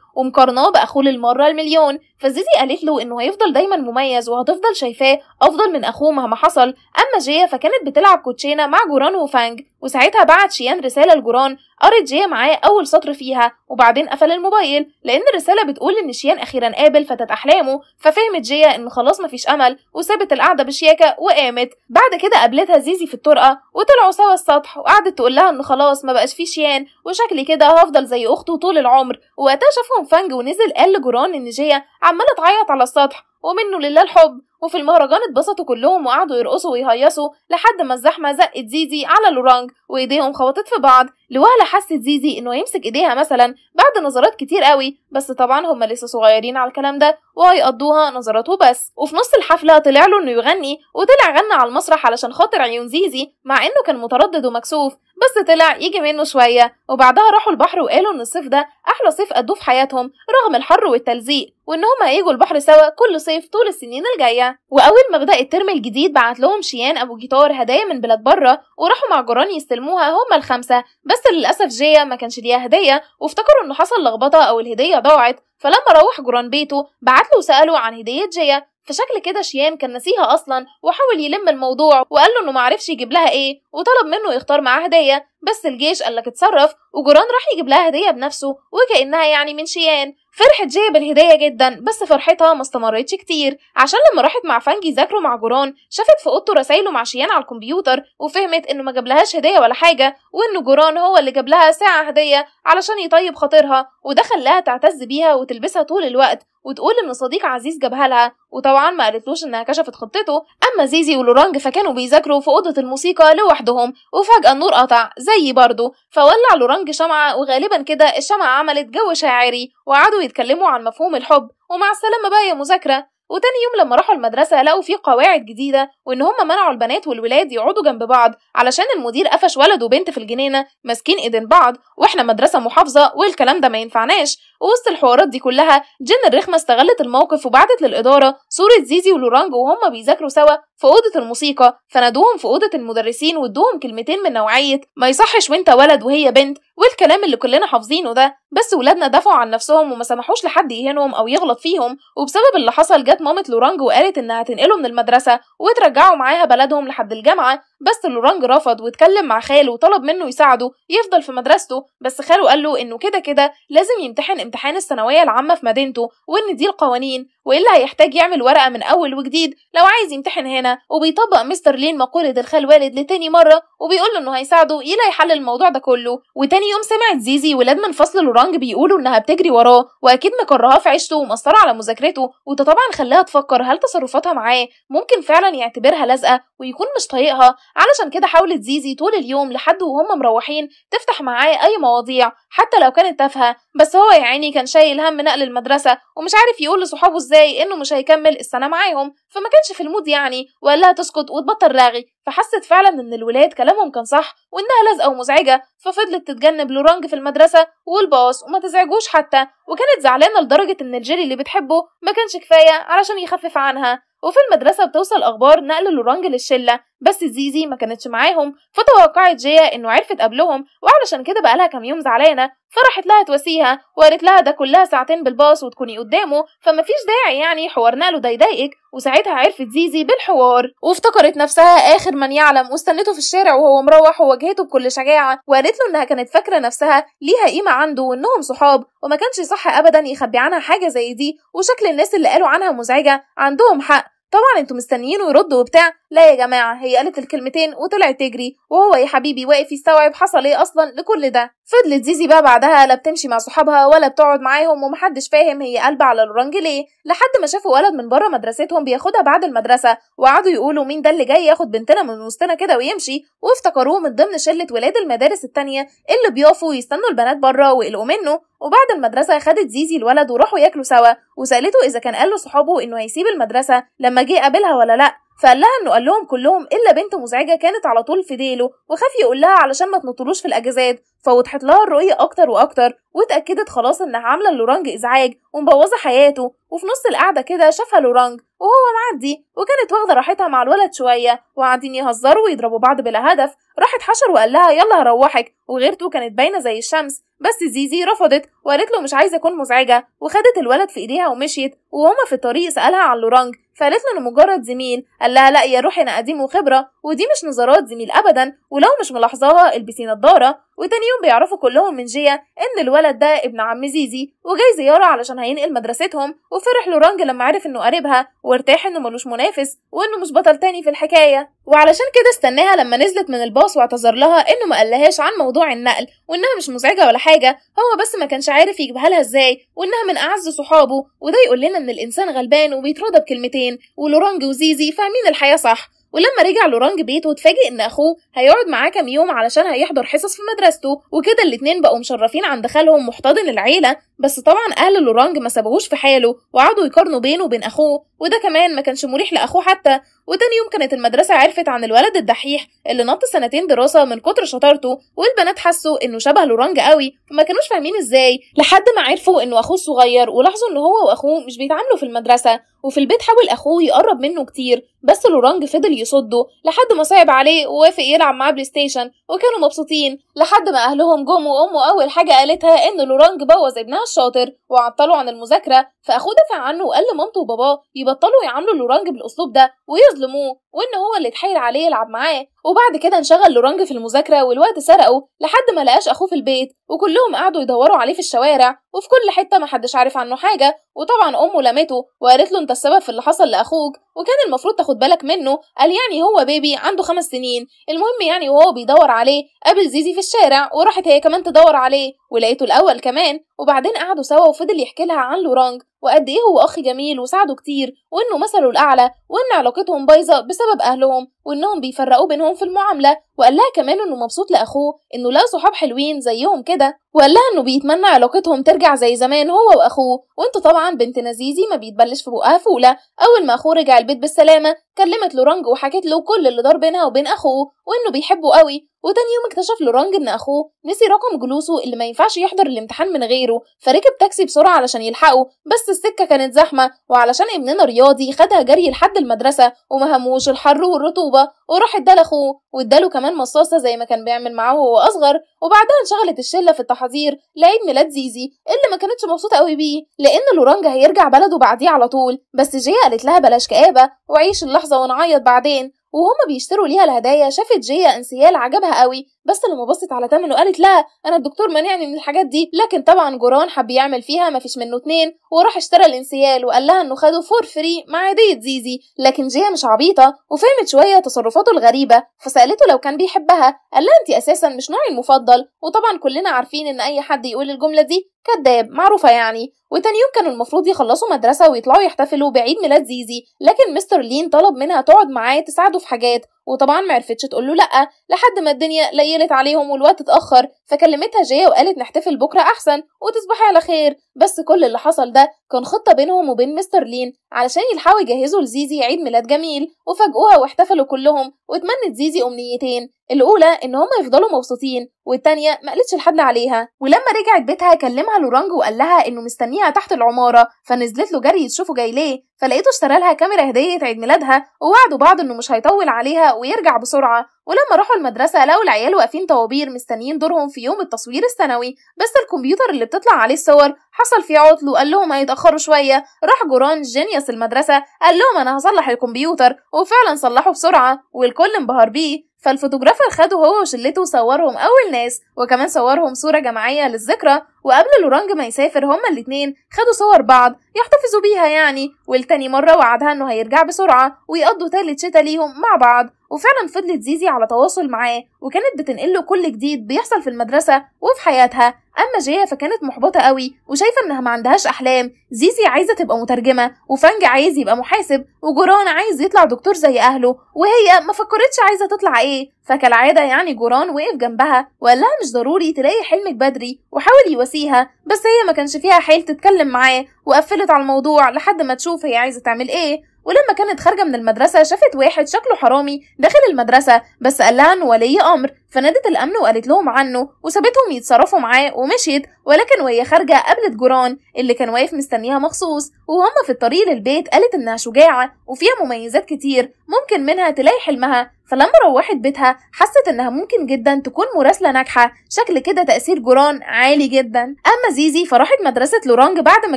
ومقارناه باخوه للمره المليون، فزيزي قالت له انه هيفضل دايما مميز وهتفضل شايفاه افضل من اخوه مهما حصل. اما جيه فكانت بتلعب كوتشينه مع جيران وفانج، وساعتها بعت شيان رساله لجيران قرت جيه معاه اول سطر فيها وبعدين قفل الموبايل لان الرساله بتقول ان شيان اخيرا قابل فتاه احلامه، ففهمت جيه ان خلاص مفيش امل وسابت القعده بشياكه وقامت. بعد كده قابلتها زيزي في الطرقه وطلعوا سوا السطح، وقعدت تقول لها ان خلاص ما بقاش في شيان وشكلي كده هفضل زي اخته طول العمر. وقتها شافهم فانج ونزل قال لجيران ان جيه عماله تعيط على السطح ومنه لله الحب. وفي المهرجان اتبسطوا كلهم وقعدوا يرقصوا ويهيصوا لحد ما الزحمه زقت زيزي على لورانج وايديهم خبطت في بعض، لوهله حست زيزي انه يمسك ايديها مثلا بعد نظرات كتير قوي، بس طبعا هم لسه صغيرين على الكلام ده وهيقضوها نظرات وبس. وفي نص الحفله طلع له انه يغني، وطلع غنى على المسرح علشان خاطر عيون زيزي مع انه كان متردد ومكسوف، بس طلع يجي منه شويه. وبعدها راحوا البحر وقالوا ان الصيف ده احلى صيف قضوه في حياتهم رغم الحر والتلزيق، وان هم هيجوا البحر سوا كل صيف طول السنين الجايه. واول ما بدا الترم الجديد بعت لهم شيان ابو جيتار هدايا من بلاد بره، وراحوا مع جيران يستلموها هم الخمسه، بس للاسف جيه ما كانش ليها هديه وافتكروا انه حصل لخبطه او الهديه ضاعت. فلما روح جيران بيته بعت له وساله عن هديه جيه، فشكل كده شيان كان نسيها اصلا وحاول يلم الموضوع وقال له انه معرفش يجيب لها ايه، وطلب منه يختار معاه هديه، بس الجيش قال لك اتصرف، وجيران راح يجيب لها هديه بنفسه وكانها يعني من شيان. فرحت جيه بالهديه جدا، بس فرحتها ما استمرتش كتير عشان لما راحت مع فانجي ذاكروا مع جيران شافت في اوضته رسايله مع شيان على الكمبيوتر، وفهمت انه ما جابلهاش هديه ولا حاجه، وانه جيران هو اللي جاب لها ساعه هديه علشان يطيب خاطرها، وده خلاها تعتز بيها وتلبسها طول الوقت وتقول ان صديق عزيز جابها لها، وطبعا ما قالتلوش انها كشفت خطته. اما زيزي ولورانج فكانوا بيذاكروا في اوضه الموسيقى لوحدهم، وفجاه النور قطع زي برضه، فولع لورانج شمعه وغالبا كده الشمعه عملت جو شاعري، وقعدوا يتكلموا عن مفهوم الحب ومع السلامه بقى يا مذاكره. وتاني يوم لما راحوا المدرسه لقوا فيه قواعد جديده، وان هم منعوا البنات والولاد يقعدوا جنب بعض علشان المدير قفش ولد وبنت في الجنينه ماسكين ايدين بعض، واحنا مدرسه محافظه والكلام ده ما ينفعناش. ووسط الحوارات دي كلها جن الرخمه استغلت الموقف وبعتت للاداره صوره زيزي ولورانج وهم بيذاكروا سوا في اوضه الموسيقى، فنادوهم في اوضه المدرسين وادوهم كلمتين من نوعيه ما يصحش وانت ولد وهي بنت والكلام اللي كلنا حافظينه ده، بس ولادنا دافعوا عن نفسهم وما سمحوش لحد يهينهم او يغلط فيهم. وبسبب اللي حصل جت مامة لورانج وقالت انها هتنقله من المدرسه وترجعه معاها بلدهم لحد الجامعه، بس لورانج رفض واتكلم مع خاله وطلب منه يساعده يفضل في مدرسته، بس خاله قال له انه كده كده لازم يمتحن امتحان الثانويه العامه في مدينته وان دي القوانين، والا هيحتاج يعمل ورقه من اول وجديد لو عايز يمتحن هنا. وبيطبق مستر لين مقوله الخال والد لتاني مره وبيقول له انه هيساعده يلاقي حل الموضوع ده كله. وتاني يوم سمعت زيزي ولاد من فصل لورانج بيقولوا انها بتجري وراه واكيد مكرهاه في عيشته ومأثره على مذاكرته، وده طبعا خلاها تفكر هل تصرفاتها معاه ممكن فعلا يعتبرها لازقه ويكون مش طايقها، علشان كده حاولت زيزي طول اليوم لحد وهم مروحين تفتح معاه اي مواضيع حتى لو كانت تافهه، بس هو يا عيني كان شايل هم نقل المدرسه ومش عارف يقول لصحابه ازاي انه مش هيكمل السنه معاهم، فما كانش في المود يعني وقال لها تسكت وتبطل رغي. فحست فعلا ان الولاد كلامهم كان صح وانها لازقه ومزعجه، ففضلت تتجنب لورانج في المدرسه والباص وما تزعجوش حتى، وكانت زعلانه لدرجه ان الجيلي اللي بتحبه ما كانش كفايه علشان يخفف عنها. وفي المدرسه بتوصل اخبار نقل لورانج للشله، بس زيزي ما كانتش معاهم، فتوقعت جيا انه عرفت قبلهم وعلشان كده بقالها كام يوم زعلانه، فراحت لها تواسيها وقالت لها ده كلها ساعتين بالباص وتكوني قدامه، فمفيش داعي يعني حوارنا له ده يضايقك. وساعتها عرفت زيزي بالحوار وافتكرت نفسها اخر من يعلم، واستنته في الشارع وهو مروح وواجهته بكل شجاعه وقالت له انها كانت فاكره نفسها ليها قيمه عنده وانهم صحاب، وما كانش صح ابدا يخبي عنها حاجه زي دي، وشكل الناس اللي قالوا عنها مزعجه عندهم حق. طبعا انتوا مستنيين ويردوا وبتاع، لا يا جماعه هي قالت الكلمتين وطلعت تجري، وهو يا حبيبي واقف يستوعب حصل ايه اصلا لكل ده. فضلت زيزي بقى بعدها لا بتمشي مع صحابها ولا بتقعد معاهم، ومحدش فاهم هي قلبه على الرنج ليه، لحد ما شافوا ولد من بره مدرستهم بياخدها بعد المدرسه، وقعدوا يقولوا مين ده اللي جاي ياخد بنتنا من وسطنا كده ويمشي، وافتكروه من ضمن شله ولاد المدارس التانيه اللي بيقفوا يستنوا البنات بره ويقلقوا منه. وبعد المدرسه خدت زيزي الولد وراحوا ياكلوا سوا، وسالته اذا كان قال له صحابه انه هيسيب المدرسه لما جه قابلها ولا لا، فقال لها انه قال لهم كلهم الا بنت مزعجه كانت على طول في ديله وخاف يقول لها علشان ما تنطلوش في الاجازات، فوضحت لها الرؤيه اكتر واكتر، واتاكدت خلاص انها عامله لورانج ازعاج ومبوظه حياته. وفي نص القعده كده شافها لورانج وهو معدي وكانت واخده راحتها مع الولد شويه وقاعدين يهزروا ويضربوا بعض بلا هدف، راحت حشر وقال لها يلا هروحك، وغيرته كانت باينه زي الشمس، بس زيزي رفضت وقالت له مش عايزه اكون مزعجه، وخدت الولد في ايديها ومشيت. وهما في الطريق سالها عن لورانج فقالت له انه مجرد زميل، قال لها لا يا روحي انا قديم وخبره ودي مش نظرات زميل ابدا، ولو مش ملاحظاها البسي نضاره. وتاني يوم بيعرفوا كلهم من جيا ان الولد ده ابن عم زيزي وجاي زياره علشان هينقل مدرستهم، وفرح لورانج لما عرف انه قريبها وارتاح انه ملوش منافس وانه مش بطل تاني في الحكايه، وعلشان كده استناها لما نزلت من الباص واعتذر لها انه ما قالهاش عن موضوع النقل وانها مش مزعجه ولا حاجه، هو بس ما كانش عارف يجيبها لها ازاي وانها من اعز صحابه، وده يقول لنا ان الانسان غلبان وبيترضى بكلمتين، ولورانج وزيزي فاهمين الحياه صح. ولما رجع لورانج بيته اتفاجئ ان اخوه هيقعد معاه كام يوم علشان هيحضر حصص في مدرسته، وكده الاتنين بقوا مشرفين عند خالهم محتضن العيله، بس طبعا اهل لورانج ما سابوهوش في حاله وقعدوا يقارنوا بينه وبين اخوه، وده كمان ما كانش مريح لاخوه حتى. وتاني يوم كانت المدرسه عرفت عن الولد الدحيح اللي نط سنتين دراسه من كتر شطارته، والبنات حسوا انه شبه لورانج قوي فما كانوش فاهمين ازاي، لحد ما عرفوا انه اخوه الصغير ولاحظوا ان هو واخوه مش بيتعاملوا في المدرسه. وفي البيت حاول اخوه يقرب منه كتير بس لورانج فضل يصده لحد ما صعب عليه ووافق يلعب معاه بلاي ستيشن، وكانوا مبسوطين لحد ما اهلهم جم، وامه اول حاجه قالتها ان لورانج بوظ ابنها الشاطر وعطله عن المذاكره، فاخوه دفع عنه وقال لمامته وباباه يبطلوا يعاملوا لورانج بالاسلوب ده ويظلموه وان هو اللي اتحايل عليه يلعب معاه. وبعد كده انشغل لورانج في المذاكره والوقت سرقه لحد ما لقاش اخوه في البيت، وكلهم قعدوا يدوروا عليه في الشوارع وفي كل حته ما حدش عارف عنه حاجه، وطبعا امه لمته وقالت له انت السبب في اللي حصل لاخوك وكان المفروض تاخد بالك منه، قال يعني هو بيبي عنده 5 سنين. المهم يعني وهو بيدور عليه قابل زيزي في الشارع وراحت هي كمان تدور عليه ولقيته الاول كمان، وبعدين قعدوا سوا وفضل يحكي لها عن لورانج وقد ايه هو اخ جميل وساعده كتير وانه مثله الاعلى، وان علاقتهم بايظه بسبب اهلهم وانهم بيفرقوا بينهم في المعامله، وقال لها كمان انه مبسوط لاخوه انه لقى صحاب حلوين زيهم كده، وقال لها انه بيتمنى علاقتهم ترجع زي زمان هو واخوه. وانتوا طبعا بنتنا زيزي ما بيتبلش في بقها فوله، اول ما اخوه رجع البيت بالسلامه كلمت لورانج وحكت له كل اللي دار بينها وبين اخوه وانه بيحبه قوي. وتاني يوم اكتشف لورانج ان اخوه نسي رقم جلوسه اللي ما ينفعش يحضر الامتحان من غيره، فركب تاكسي بسرعه علشان يلحقه بس السكه كانت زحمه، وعلشان ابننا رياضي خدها جري لحد المدرسه وما هموش الحر والرطوبه، وراح ادى لاخوه واداله كمان مصاصه زي ما كان بيعمل معاه وهو اصغر. وبعدها انشغلت الشله في التحاضير لعيد ميلاد زيزي اللي ما كانتش مبسوطه قوي بيه لان لورانج هيرجع بلده بعديه على طول، بس جيا قالت لها بلاش كآبه وعيش اللحظه ونعيط بعدين. وهما بيشتروا ليها الهدايا شافت جيا انسيال عجبها قوي، بس لما بصت على تمنه قالت لا انا الدكتور مانعني من الحاجات دي، لكن طبعا جوران حب يعمل فيها مفيش منه 2 وراح اشترى الانسيال وقال لها انه خده فور فري مع هديه زيزي. لكن جيا مش عبيطه وفهمت شويه تصرفاته الغريبه فسالته لو كان بيحبها، قال لها انت اساسا مش نوعي المفضل، وطبعا كلنا عارفين ان اي حد يقول الجمله دي كداب معروفه يعني. وتاني يوم كانوا المفروض يخلصوا مدرسه ويطلعوا يحتفلوا بعيد ميلاد زيزي، لكن مستر لين طلب منها تقعد معاه تساعده في حاجات وطبعا ما عرفتش تقول له لا لحد ما الدنيا ليلت عليهم والوقت اتاخر، فكلمتها جيا وقالت نحتفل بكره احسن وتصبحي على خير. بس كل اللي حصل ده كان خطه بينهم وبين مستر لين علشان يلحقوا يجهزوا لزيزي عيد ميلاد جميل، وفاجئوها واحتفلوا كلهم واتمنت زيزي امنيتين، الاولى ان هما يفضلوا مبسوطين، والتانيه ما قالتش لحد عليها. ولما رجعت بيتها كلمها لورانج وقال لها انه مستنيها تحت العماره، فنزلت له جري تشوفه جاي ليه، فلقيته اشترى لها كاميرا هديه عيد ميلادها، ووعدوا بعض انه مش هيطول عليها ويرجع بسرعه. ولما راحوا المدرسه لقوا العيال واقفين طوابير مستنيين دورهم في يوم التصوير السنوي، بس الكمبيوتر اللي بتطلع عليه الصور حصل فيه عطل وقال لهم هيتاخروا شويه. راح جوران جينيوس المدرسه قال لهم انا هصلح الكمبيوتر، وفعلا صلحه بسرعه والكل انبهر بيه. فالفوتوغرافر خده هو وشلته وصورهم اول ناس، وكمان صورهم صوره جماعيه للذكرى. وقبل لورانج ما يسافر هما الاتنين خدوا صور بعض يحتفظوا بيها يعني، والتاني مره وعدها انه هيرجع بسرعه ويقضوا تالت شتا ليهم مع بعض. وفعلا فضلت زيزي على تواصل معاه، وكانت بتنقله كل جديد بيحصل في المدرسه وفي حياتها. اما جيا فكانت محبطه قوي وشايفه انها ما عندهاش احلام. زيزي عايزه تبقى مترجمه، وفانج عايز يبقى محاسب، وجوران عايز يطلع دكتور زي اهله، وهي ما فكرتش عايزه تطلع ايه. فكالعاده يعني جوران وقف جنبها وقال لها مش ضروري تلاقي حلمك بدري، وحاول يواسيها، بس هي ما كانش فيها حيل تتكلم معاه وقفلت على الموضوع لحد ما تشوف هي عايزه تعمل ايه. ولما كانت خارجه من المدرسه شافت واحد شكله حرامي داخل المدرسه، بس قال لها انه ولي امر، فنادت الامن وقالت لهم عنه وسابتهم يتصرفوا معاه ومشيت. ولكن وهي خارجه قابلت جوران اللي كان واقف مستنيها مخصوص، وهما في الطريق للبيت قالت انها شجاعه وفيها مميزات كتير ممكن منها تلاقي حلمها. فلما روحت بيتها حست انها ممكن جدا تكون مراسله ناجحه، شكل كده تاثير جوران عالي جدا. اما زيزي فراحت مدرسه لورانج بعد ما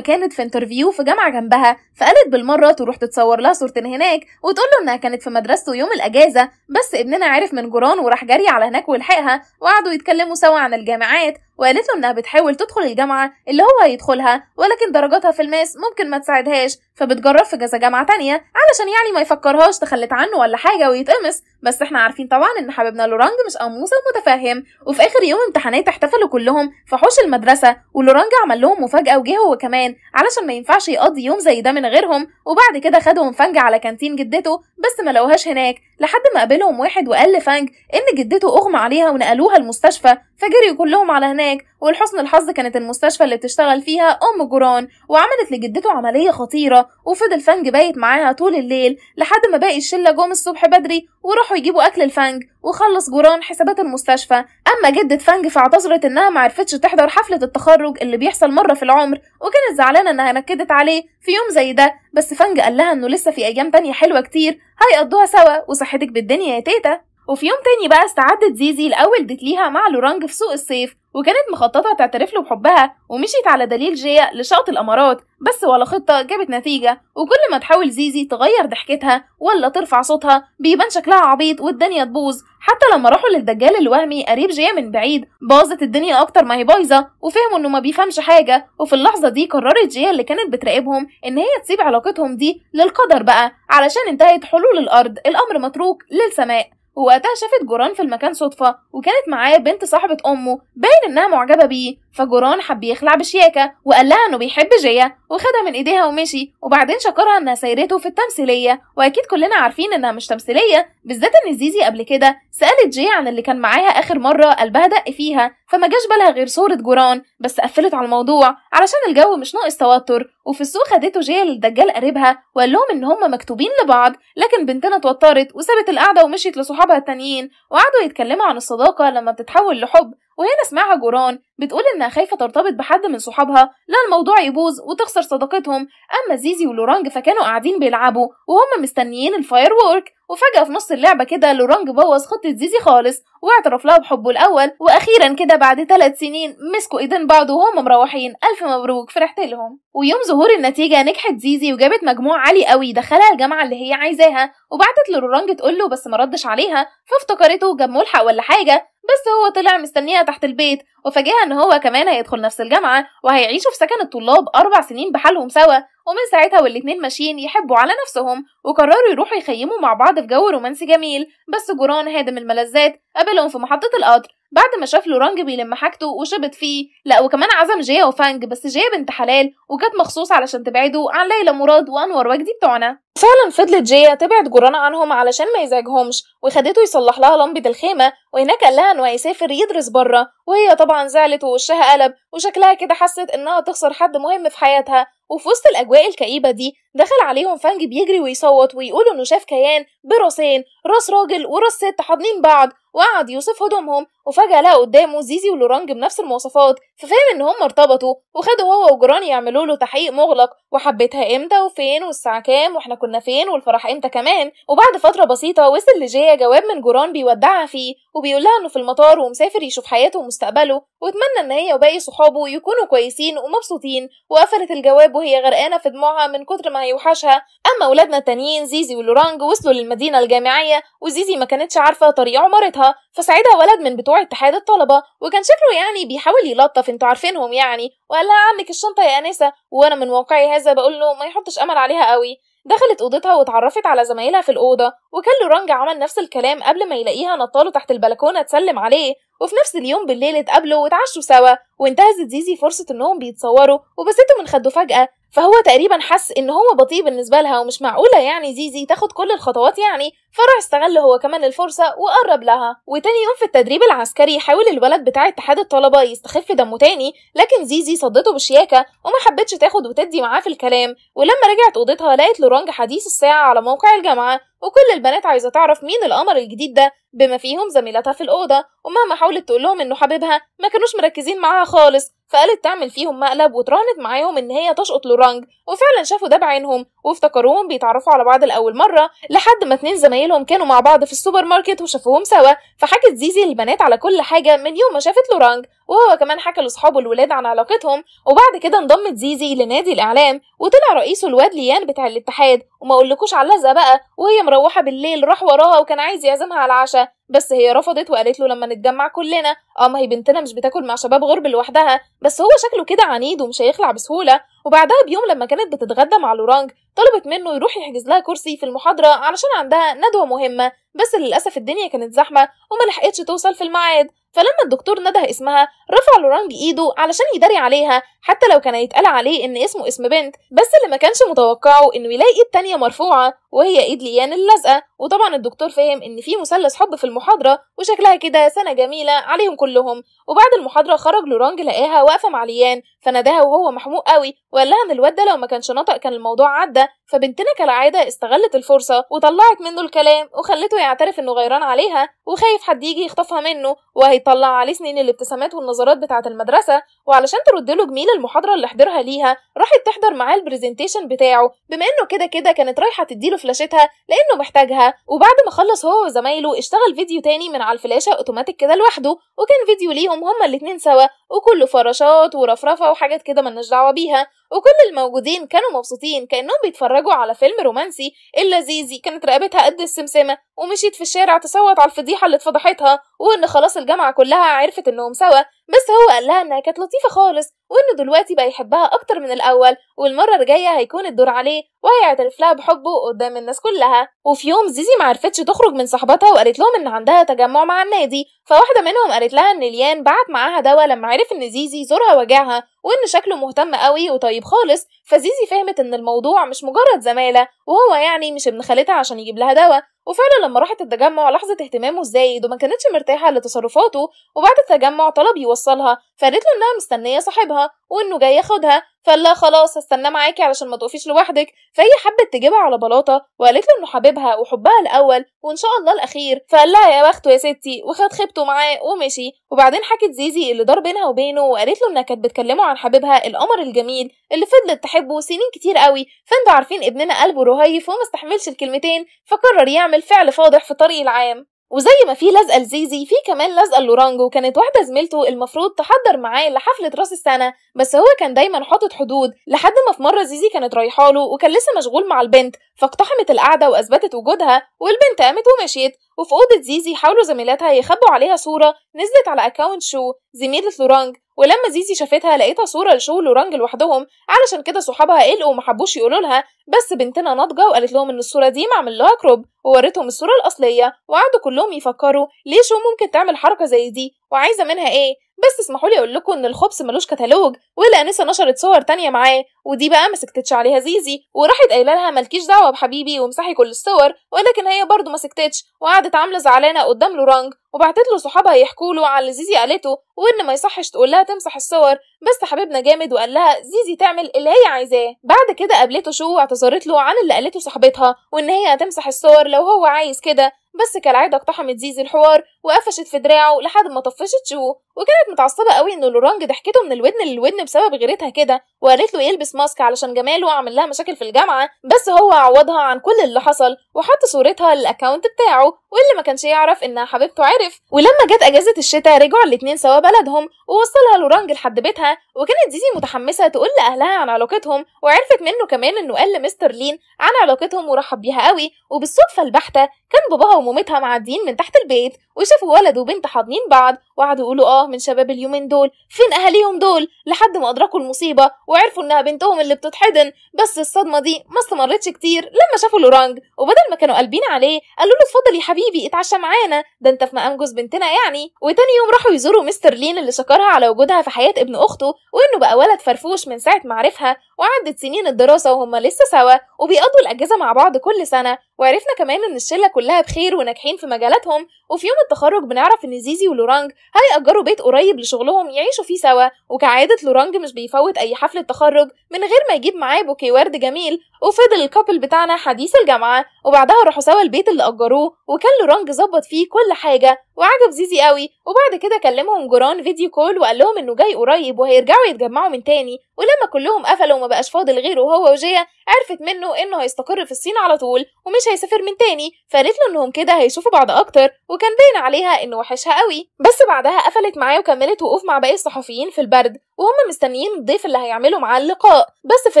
كانت في انترفيو في جامعه جنبها، فقالت بالمره تروح تتصور لها صورتين هناك وتقول له انها كانت في مدرسته يوم الاجازه، بس ابننا عرف من جوران وراح جري على هناك ولحقها، وقعدوا يتكلموا سوا عن الجامعات. وقالت له انها بتحاول تدخل الجامعه اللي هو هيدخلها، ولكن درجاتها في الماس ممكن ما تساعدهاش، فبتجرب في كذا جامعه تانيه علشان يعني ما يفكرهاش تخلت عنه ولا حاجه ويتقمص. بس احنا عارفين طبعا ان حبيبنا لورانج مش قموصه ومتفهم. وفي اخر يوم امتحانات احتفلوا كلهم في حوش المدرسه، ولورانج عمل لهم مفاجاه وجه هو كمان علشان ما ينفعش يقضي يوم زي ده من غيرهم. وبعد كده خدهم فانج على كانتين جدته، بس ما لقوهاش هناك لحد ما قابلهم واحد وقال لفانج ان جدته اغمى عليها ونقلوها المستشفى، فجريوا كلهم على هناك. ولحسن الحظ كانت المستشفى اللي بتشتغل فيها ام جوران، وعملت لجدته عمليه خطيره، وفضل فانج بايت معاها طول الليل لحد ما باقي الشله جم الصبح بدري وراحوا يجيبوا اكل الفانج، وخلص جوران حسابات المستشفى. اما جده فانج فاعتذرت انها ما عرفتش تحضر حفله التخرج اللي بيحصل مره في العمر، وكانت زعلانه انها نكدت عليه في يوم زي ده، بس فانج قال لها انه لسه في ايام تانيه حلوه كتير هيقضوها سوا، وصحتك بالدنيا يا تيتا. وفي يوم تاني بقى استعدت زيزي لأول ديت ليها مع لورانج في سوق الصيف، وكانت مخططة تعترف له بحبها، ومشيت على دليل جيا لشاطئ الأمارات، بس ولا خطة جابت نتيجة. وكل ما تحاول زيزي تغير ضحكتها ولا ترفع صوتها بيبان شكلها عبيط والدنيا تبوظ. حتى لما راحوا للدجال الوهمي قريب جيا من بعيد باظت الدنيا أكتر ما هي بايظة، وفهموا إنه ما بيفهمش حاجة. وفي اللحظة دي قررت جيا اللي كانت بتراقبهم إن هي تسيب علاقتهم دي للقدر بقى، علشان انتهت حلول الأرض، الأمر متروك للسماء. ووقتها شافت جوران في المكان صدفه، وكانت معاه بنت صاحبه امه باين انها معجبه بيه، فجوران حب يخلع بشياكه وقال لها انه بيحب جيا وخدها من ايديها ومشي. وبعدين شكرها انها سيرته في التمثيليه، واكيد كلنا عارفين انها مش تمثيليه، بالذات ان زيزي قبل كده سالت جيا عن اللي كان معاها اخر مره قلبها دق فيها، فما جاش بالها غير صوره جوران بس، قفلت على الموضوع علشان الجو مش ناقص توتر. وفي السوق خدته جيا للدجال قريبها وقال لهم ان هم مكتوبين لبعض، لكن بنتنا اتوترت وسابت القعده ومشيت لصحابها التانيين، وقعدوا يتكلموا عن الصداقه لما بتتحول لحب. وهنا سمعها جوران بتقول انها خايفه ترتبط بحد من صحابها لا الموضوع يبوظ وتخسر صداقتهم. اما زيزي ولورانج فكانوا قاعدين بيلعبوا وهم مستنيين الفاير وورك، وفجاه في نص اللعبه كده لورانج بوظ خطه زيزي خالص واعترف لها بحبه الاول. واخيرا كده بعد 3 سنين مسكوا ايدين بعض وهم مروحين، الف مبروك فرحت لهم. ويوم ظهور النتيجه نجحت زيزي وجابت مجموع عالي قوي دخلها الجامعه اللي هي عايزاها، وبعتت لورانج تقول له بس ما ردش عليها، فافتكرته جاب ملحق ولا حاجه، بس هو طلع مستنيها تحت البيت وفاجئها ان هو كمان هيدخل نفس الجامعه وهيعيشوا في سكن الطلاب 4 سنين بحالهم سوا. ومن ساعتها والاتنين ماشيين يحبوا على نفسهم، وقرروا يروحوا يخيموا مع بعض في جو رومانسي جميل. بس جوران هادم الملذات قابلهم في محطه القطر بعد ما شاف لورانج بيلم حاجته وشبت فيه، لا وكمان عزم جيا وفانج، بس جيا بنت حلال وجت مخصوص علشان تبعده عن ليلى مراد وانور وجدي بتوعنا. فعلا فضلت جيا تبعد جرانا عنهم علشان ما يزعجهمش، وخدته يصلح لها لمبة الخيمة، وهناك قال لها انه هيسافر يدرس بره، وهي طبعا زعلت ووشها قلب، وشكلها كده حست انها تخسر حد مهم في حياتها. وفي وسط الاجواء الكئيبة دي دخل عليهم فانج بيجري ويصوت ويقول انه شاف كيان براسين، راس راجل وراس ست حاضنين بعض، وقعد يوصف هدومهم، وفجأة لقى قدامه زيزي ولورانج بنفس المواصفات، ففهم ان هم ارتبطوا، وخدوا هو وجران يعملوا له تحقيق مغلق، وحبيتها امتى وفين والساعة كام واحنا كنا فين والفرح امتى كمان. وبعد فترة بسيطة وصل لجيا جواب من جران بيودعها فيه، وبيقول لها انه في المطار ومسافر يشوف حياته ومستقبله، واتمنى ان هي وباقي صحابه يكونوا كويسين ومبسوطين. وقفلت الجواب وهي غرقانة في دموعها من كتر ما هيوحشها. اما ولادنا التانيين زيزي ولورانج وصلوا للمدينة الجامعية، وزيزي ما كانتش عارفة طريق عمارتها، فساعدها ولد من بتوع اتحاد الطلبه، وكان شكله يعني بيحاول يلطف، انتوا عارفينهم يعني، وقال لها عندك الشنطه يا انسه، وانا من واقعي هذا بقول له ما يحطش امل عليها قوي. دخلت اوضتها واتعرفت على زمايلها في الاوضه، وكان لورانج عمل نفس الكلام قبل ما يلاقيها نطاله تحت البلكونه تسلم عليه. وفي نفس اليوم بالليل اتقابلوا واتعشوا سوا، وانتهزت زيزي فرصه انهم بيتصوروا وبسته من خده فجاه، فهو تقريبا حس ان هو بطيء بالنسبه لها، ومش معقوله يعني زيزي تاخد كل الخطوات يعني، فراح استغل هو كمان الفرصه وقرب لها. وتاني يوم في التدريب العسكري حاول الولد بتاع اتحاد الطلبه يستخف دمه تاني، لكن زيزي صدته بشياكه وما حبتش تاخد وتدي معاه في الكلام. ولما رجعت اوضتها لقت لورانج حديث الساعه على موقع الجامعه، وكل البنات عايزه تعرف مين القمر الجديد ده، بما فيهم زميلتها في الاوضه، ومهما حاولت تقول لهم انه حبيبها ما كانوش مركزين معاها خالص، فقالت تعمل فيهم مقلب وتراهنت معاهم ان هي تشقط لورانج. وفعلا شافوا ده بعينهم وافتكروهم بيتعرفوا على بعض لاول مره، لحد ما اتنين زمايلهم كانوا مع بعض في السوبر ماركت وشافوهم سوا، فحكت زيزي للبنات على كل حاجه من يوم ما شافت لورانج، وهو كمان حكى لاصحابه الولاد عن علاقتهم. وبعد كده انضمت زيزي لنادي الاعلام، وطلع رئيسه الواد ليان بتاع الاتحاد، وما اقولكوش على اللزقه بقى. وهي مروحه بالليل راح وراها وكان عايز يعزمها على العشاء، بس هي رفضت وقالت له لما نتجمع كلنا. ما هي بنتنا مش بتاكل مع شباب غرب لوحدها، بس هو شكله كده عنيد ومش هيخلع بسهوله. وبعدها بيوم لما كانت بتتغدى مع لورانج طلبت منه يروح يحجز لها كرسي في المحاضره علشان عندها ندوه مهمه، بس للاسف الدنيا كانت زحمه وما لحقتش توصل في الميعاد. فلما الدكتور نده اسمها رفع لورانج ايده علشان يداري عليها، حتى لو كان هيتقال عليه ان اسمه اسم بنت، بس اللي ما كانش متوقعه انه يلاقي ايد تانيه مرفوعه وهي ايد ليان اللزقه. وطبعا الدكتور فهم ان في مثلث حب في المحاضره، وشكلها كده سنه جميله عليهم كلهم. وبعد المحاضره خرج لورانج لقاها واقفه مع ليان، فناداها وهو محموق قوي وقال لها ان الواد ده لو ما كانش نطق كان الموضوع عدى. فبنتنا كالعاده استغلت الفرصه وطلعت منه الكلام، وخلته يعترف انه غيران عليها وخايف حد يجي يخطفها منه، وهيطلع عليه سنين الابتسامات والنظرات بتاعه المدرسه. وعلشان ترد له جميل المحاضره اللي حضرها ليها راحت تحضر معاه البرزنتيشن بتاعه، بما انه كده كده كانت رايحه تديله فلاشتها لانه محتاجها. وبعد ما خلص هو وزمايله اشتغل فيديو تاني من على الفلاشه اوتوماتيك كده لوحده، وكان فيديو ليهم هما الاتنين سوا، وكله فراشات ورفرفه وحاجات كده مالناش دعوه بيها، وكل الموجودين كانوا مبسوطين كانهم بيتفرجوا على فيلم رومانسي، الا زيزي كانت رقبتها قد السمسمه ومشيت في الشارع تصوت على الفضيحه اللي اتفضحتها، وان خلاص الجامعه كلها عرفت انهم سوا. بس هو قال لها انها كانت لطيفه خالص، وانه دلوقتي بقى يحبها اكتر من الاول، والمره الجايه هيكون الدور عليه وهيعترف لها بحبه قدام الناس كلها. وفي يوم زيزي ما عرفتش تخرج من صحبتها، وقالت لهم ان عندها تجمع مع النادي، فواحده منهم قالت لها ان ليان بعت معاها دواء لما عرف ان زيزي زورها وجعها وان شكله مهتم قوي وطيب خالص. فزيزي فهمت ان الموضوع مش مجرد زماله، وهو يعني مش ابن خالتها عشان يجيب لها دواء. وفعلا لما راحت التجمع لاحظت اهتمامه الزايد وما كانتش مرتاحه لتصرفاته، وبعد التجمع طلب يوصلها، فقالت له انها مستنيه صاحبها وانه جاي ياخدها، فقال لها خلاص هستناه معاكي علشان ما تقفيش لوحدك. فهي حبت تجيبها على بلاطه وقالت له انه حبيبها وحبها الاول وان شاء الله الاخير، فقال لها يا بخته يا ستي، وخد خيبته معاه ومشي. وبعدين حكت زيزي اللي دار بينها وبينه، وقالت له انها كانت بتكلمه عن حبيبها القمر الجميل اللي فضلت تحبه سنين كتير قوي، فانتوا عارفين ابننا قلبه رهيف وما استحملش الكلمتين، فقرر يعمل فعل فاضح في الطريق العام. وزي ما في لازقه لزيزي في كمان لازقه لورانج، وكانت واحده زميلته المفروض تحضر معاه لحفله راس السنه، بس هو كان دايما حاطط حدود، لحد ما في مره زيزي كانت رايحه له وكان لسه مشغول مع البنت، فاقتحمت القعده واثبتت وجودها، والبنت قامت ومشيت. وفي اوضه زيزي حاولوا زميلاتها يخبوا عليها صوره نزلت على اكونت شو زميله لورانج، ولما زيزي شافتها لقيتها صوره لشو لورانج لوحدهم، علشان كده صحابها قلقوا وما حبوش يقولوا لها، بس بنتنا ناضجه وقالت لهم ان الصوره دي معمل لها كروب، وورتهم الصوره الاصليه، وقعدوا كلهم يفكروا ليه شو ممكن تعمل حركه زي دي وعايزه منها ايه. بس تسمحوا لي اقول لكم ان الخبز ملوش كتالوج، والانسه نشرت صور تانية معاه، ودي بقى ما سكتتش عليها زيزي وراحت قايله لها مالكيش دعوه بحبيبي وامسحي كل الصور، ولكن هي برضه ما سكتتش وقعدت عامله زعلانه قدام لورانج، وبعتت له صحابها يحكوا له على اللي زيزي قالته وان ما يصحش تقول لها تمسح الصور، بس حبيبنا جامد وقال لها زيزي تعمل اللي هي عايزاه. بعد كده قابلته شو واعتذرت له عن اللي قالته صاحبتها وان هي هتمسح الصور لو هو عايز كده، بس كالعاده اقتحمت زيزي الحوار وقفشت في دراعه لحد ما طفشت شو، وكانت متعصبه قوي ان لورانج ضحكته من الودن للودن بسبب غيرتها كده، وقالت له يلبس ماسك علشان جماله وعمل لها مشاكل في الجامعه، بس هو عوضها عن كل اللي حصل وحط صورتها للاكونت بتاعه واللي ما كانش يعرف انها حبيبته عرف. ولما جت اجازه الشتاء رجعوا الاثنين سوا بلدهم ووصلها لورانج لحد بيتها، وكانت زيزي متحمسه تقول لاهلها عن علاقتهم، وعرفت منه كمان انه قال لمستر لين عن علاقتهم ورحب بيها قوي. وبالصدفه البحته كان باباها ومامتها معديين من تحت البيت وشافوا ولد وبنت حاضنين بعض، وقعدوا يقولوا من شباب اليومين دول فين اهاليهم دول، لحد ما ادركوا المصيبه وعرفوا انها بنتهم اللي بتتحضن. بس الصدمه دي ما استمرتش كتير لما شافوا لورانج، وبدل ما كانوا قلبين عليه قالوا له اتفضل يا حبيبي اتعشى معانا، ده انت في مقام جوز بنتنا يعني. وتاني يوم راحوا يزوروا مستر لين اللي شكرها على وجودها في حياه ابن اخته وانه بقى ولد فرفوش من ساعه ما عرفها، وعدت سنين الدراسه وهم لسه سوا وبيقضوا الاجازه مع بعض كل سنه. وعرفنا كمان ان الشله كلها بخير وناجحين في مجالاتهم، وفي يوم التخرج بنعرف ان زيزي ولورانج هيأجروا بيت قريب لشغلهم يعيشوا فيه سوا، وكعادة لورانج مش بيفوت أي حفلة تخرج من غير ما يجيب معاه بوكيه ورد جميل، وفضل الكابل بتاعنا حديث الجامعة. وبعدها راحوا سوا البيت اللي أجروه وكان لورانج ظبط فيه كل حاجة وعجب زيزي قوي، وبعد كده كلمهم جيران فيديو كول وقال لهم إنه جاي قريب وهيرجعوا يتجمعوا من تاني. ولما كلهم قفلوا وما بقاش فاضل غيره هو وجيا، عرفت منه إنه هيستقر في الصين على طول ومش هيسافر من تاني، فقالت له إنهم كده هيشوفوا بعض أكتر، وكان باين عليها إنه وحشها قوي. بس بعدها قفلت معاه وكملت وقوف مع باقي الصحفيين في البرد وهم مستنيين الضيف اللي هيعملوا معاه اللقاء، بس في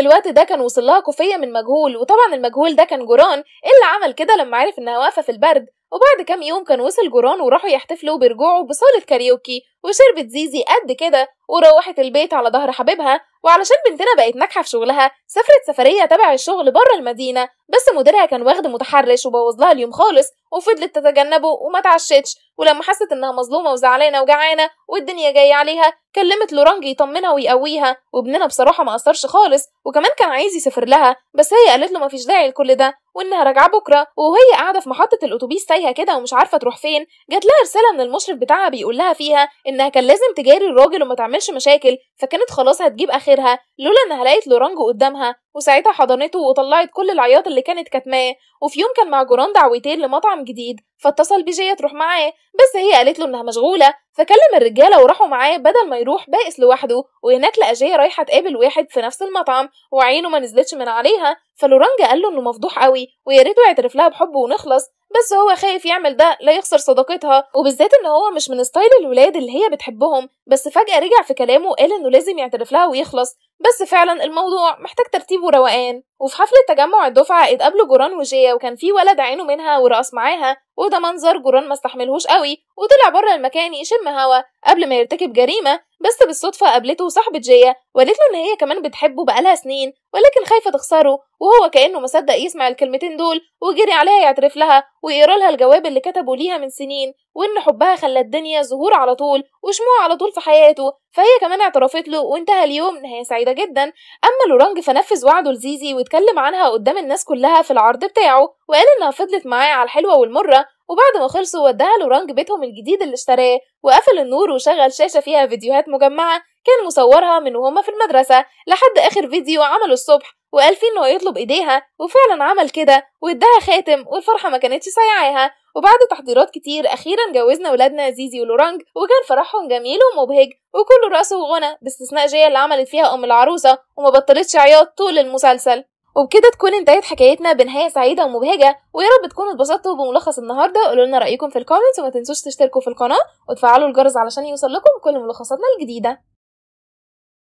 الوقت ده كان وصل لها كوفيه من مجهول، وطبعا المجهول ده كان جيران اللي عمل كده لما عرف انها واقفه في البرد. وبعد كام يوم كان وصل جيران وراحوا يحتفلوا برجوعه بصاله كاريوكي، وشربت زيزي قد كده وروحت البيت على ظهر حبيبها. وعلشان بنتنا بقت ناجحه في شغلها سافرت سفريه تبع الشغل بره المدينه، بس مديرها كان واخد متحرش وبوظ لها اليوم خالص، وفضلت تتجنبه وما اتعشتش. ولما حست انها مظلومه وزعلانه وجعانه والدنيا جايه عليها كلمت لورانج يطمنها ويقويها، وابننا بصراحه ما قصرش خالص وكمان كان عايز يسافر لها، بس هي قالت له مفيش داعي لكل ده وانها راجعه بكره. وهي قاعده في محطه الاتوبيس تايهه كده ومش عارفه تروح فين، جات لها رساله من المشرف بتاعها بيقول لها فيها انها كان لازم تجاري الراجل وما تعملش مشاكل، فكانت خلاص هتجيب اخرها لولا انها لقيت لورانج قدامها، وساعتها حضنته وطلعت كل العياط اللي كانت كاتماه. وفي يوم كان مع جيران دعوتين لمطعم جديد فاتصل بجيه تروح معاه، بس هي قالت له انها مشغوله، فكلم الرجاله وراحوا معاه بدل ما يروح بائس لوحده. وهناك لقى جيه رايحه تقابل واحد في نفس المطعم وعينه ما نزلتش من عليها، فلورانج قال له انه مفضوح قوي ويا ريته يعترف لها بحبه ونخلص، بس هو خايف يعمل ده لا يخسر صداقتها، وبالذات ان هو مش من ستايل الولاد اللي هي بتحبهم. بس فجأة رجع في كلامه وقال انه لازم يعترف لها ويخلص، بس فعلا الموضوع محتاج ترتيب وروقان. وفي حفله تجمع الدفعه اتقابلوا جيران وجيه، وكان في ولد عينه منها ورقص معاها، وده منظر جيران ما استحملهوش قوي وطلع بره المكان يشم هوا قبل ما يرتكب جريمه. بس بالصدفه قابلته صاحبه جيه وقالت له ان هي كمان بتحبه بقالها سنين ولكن خايفه تخسره، وهو كانه ما صدق يسمع الكلمتين دول وجري عليها يعترف لها ويقرا لها الجواب اللي كتبه ليها من سنين، وان حبها خلى الدنيا ظهور على طول وشموع على طول في حياته. فهي كمان اعترفت له وانتهى اليوم نهايه سعيده جدا. اما لورانج فنفذ وعده لزيزي واتكلم عنها قدام الناس كلها في العرض بتاعه، وقال انها فضلت معاه على الحلوه والمره. وبعد ما خلصوا وداها لورانج بيتهم الجديد اللي اشتراه، وقفل النور وشغل شاشه فيها فيديوهات مجمعه كان مصورها من وهما في المدرسه لحد اخر فيديو عمله الصبح، وقال فيه انه هيطلب ايديها وفعلا عمل كده واداها خاتم، والفرحه ما كانتش سايعاها. وبعد تحضيرات كتير اخيرا جوزنا ولادنا زيزي ولورانج، وكان فرحهم جميل ومبهج وكله رقص وغنى باستثناء جيه اللي عملت فيها ام العروسه وما بطلتش عياط طول المسلسل. وبكده تكون انتهت حكايتنا بنهايه سعيده ومبهجه، ويا رب تكونوا اتبسطتوا بملخص النهارده. قولوا لنا رايكم في الكومنتس، وما تنسوش تشتركوا في القناه وتفعلوا الجرس علشان يوصل لكم كل ملخصاتنا الجديده.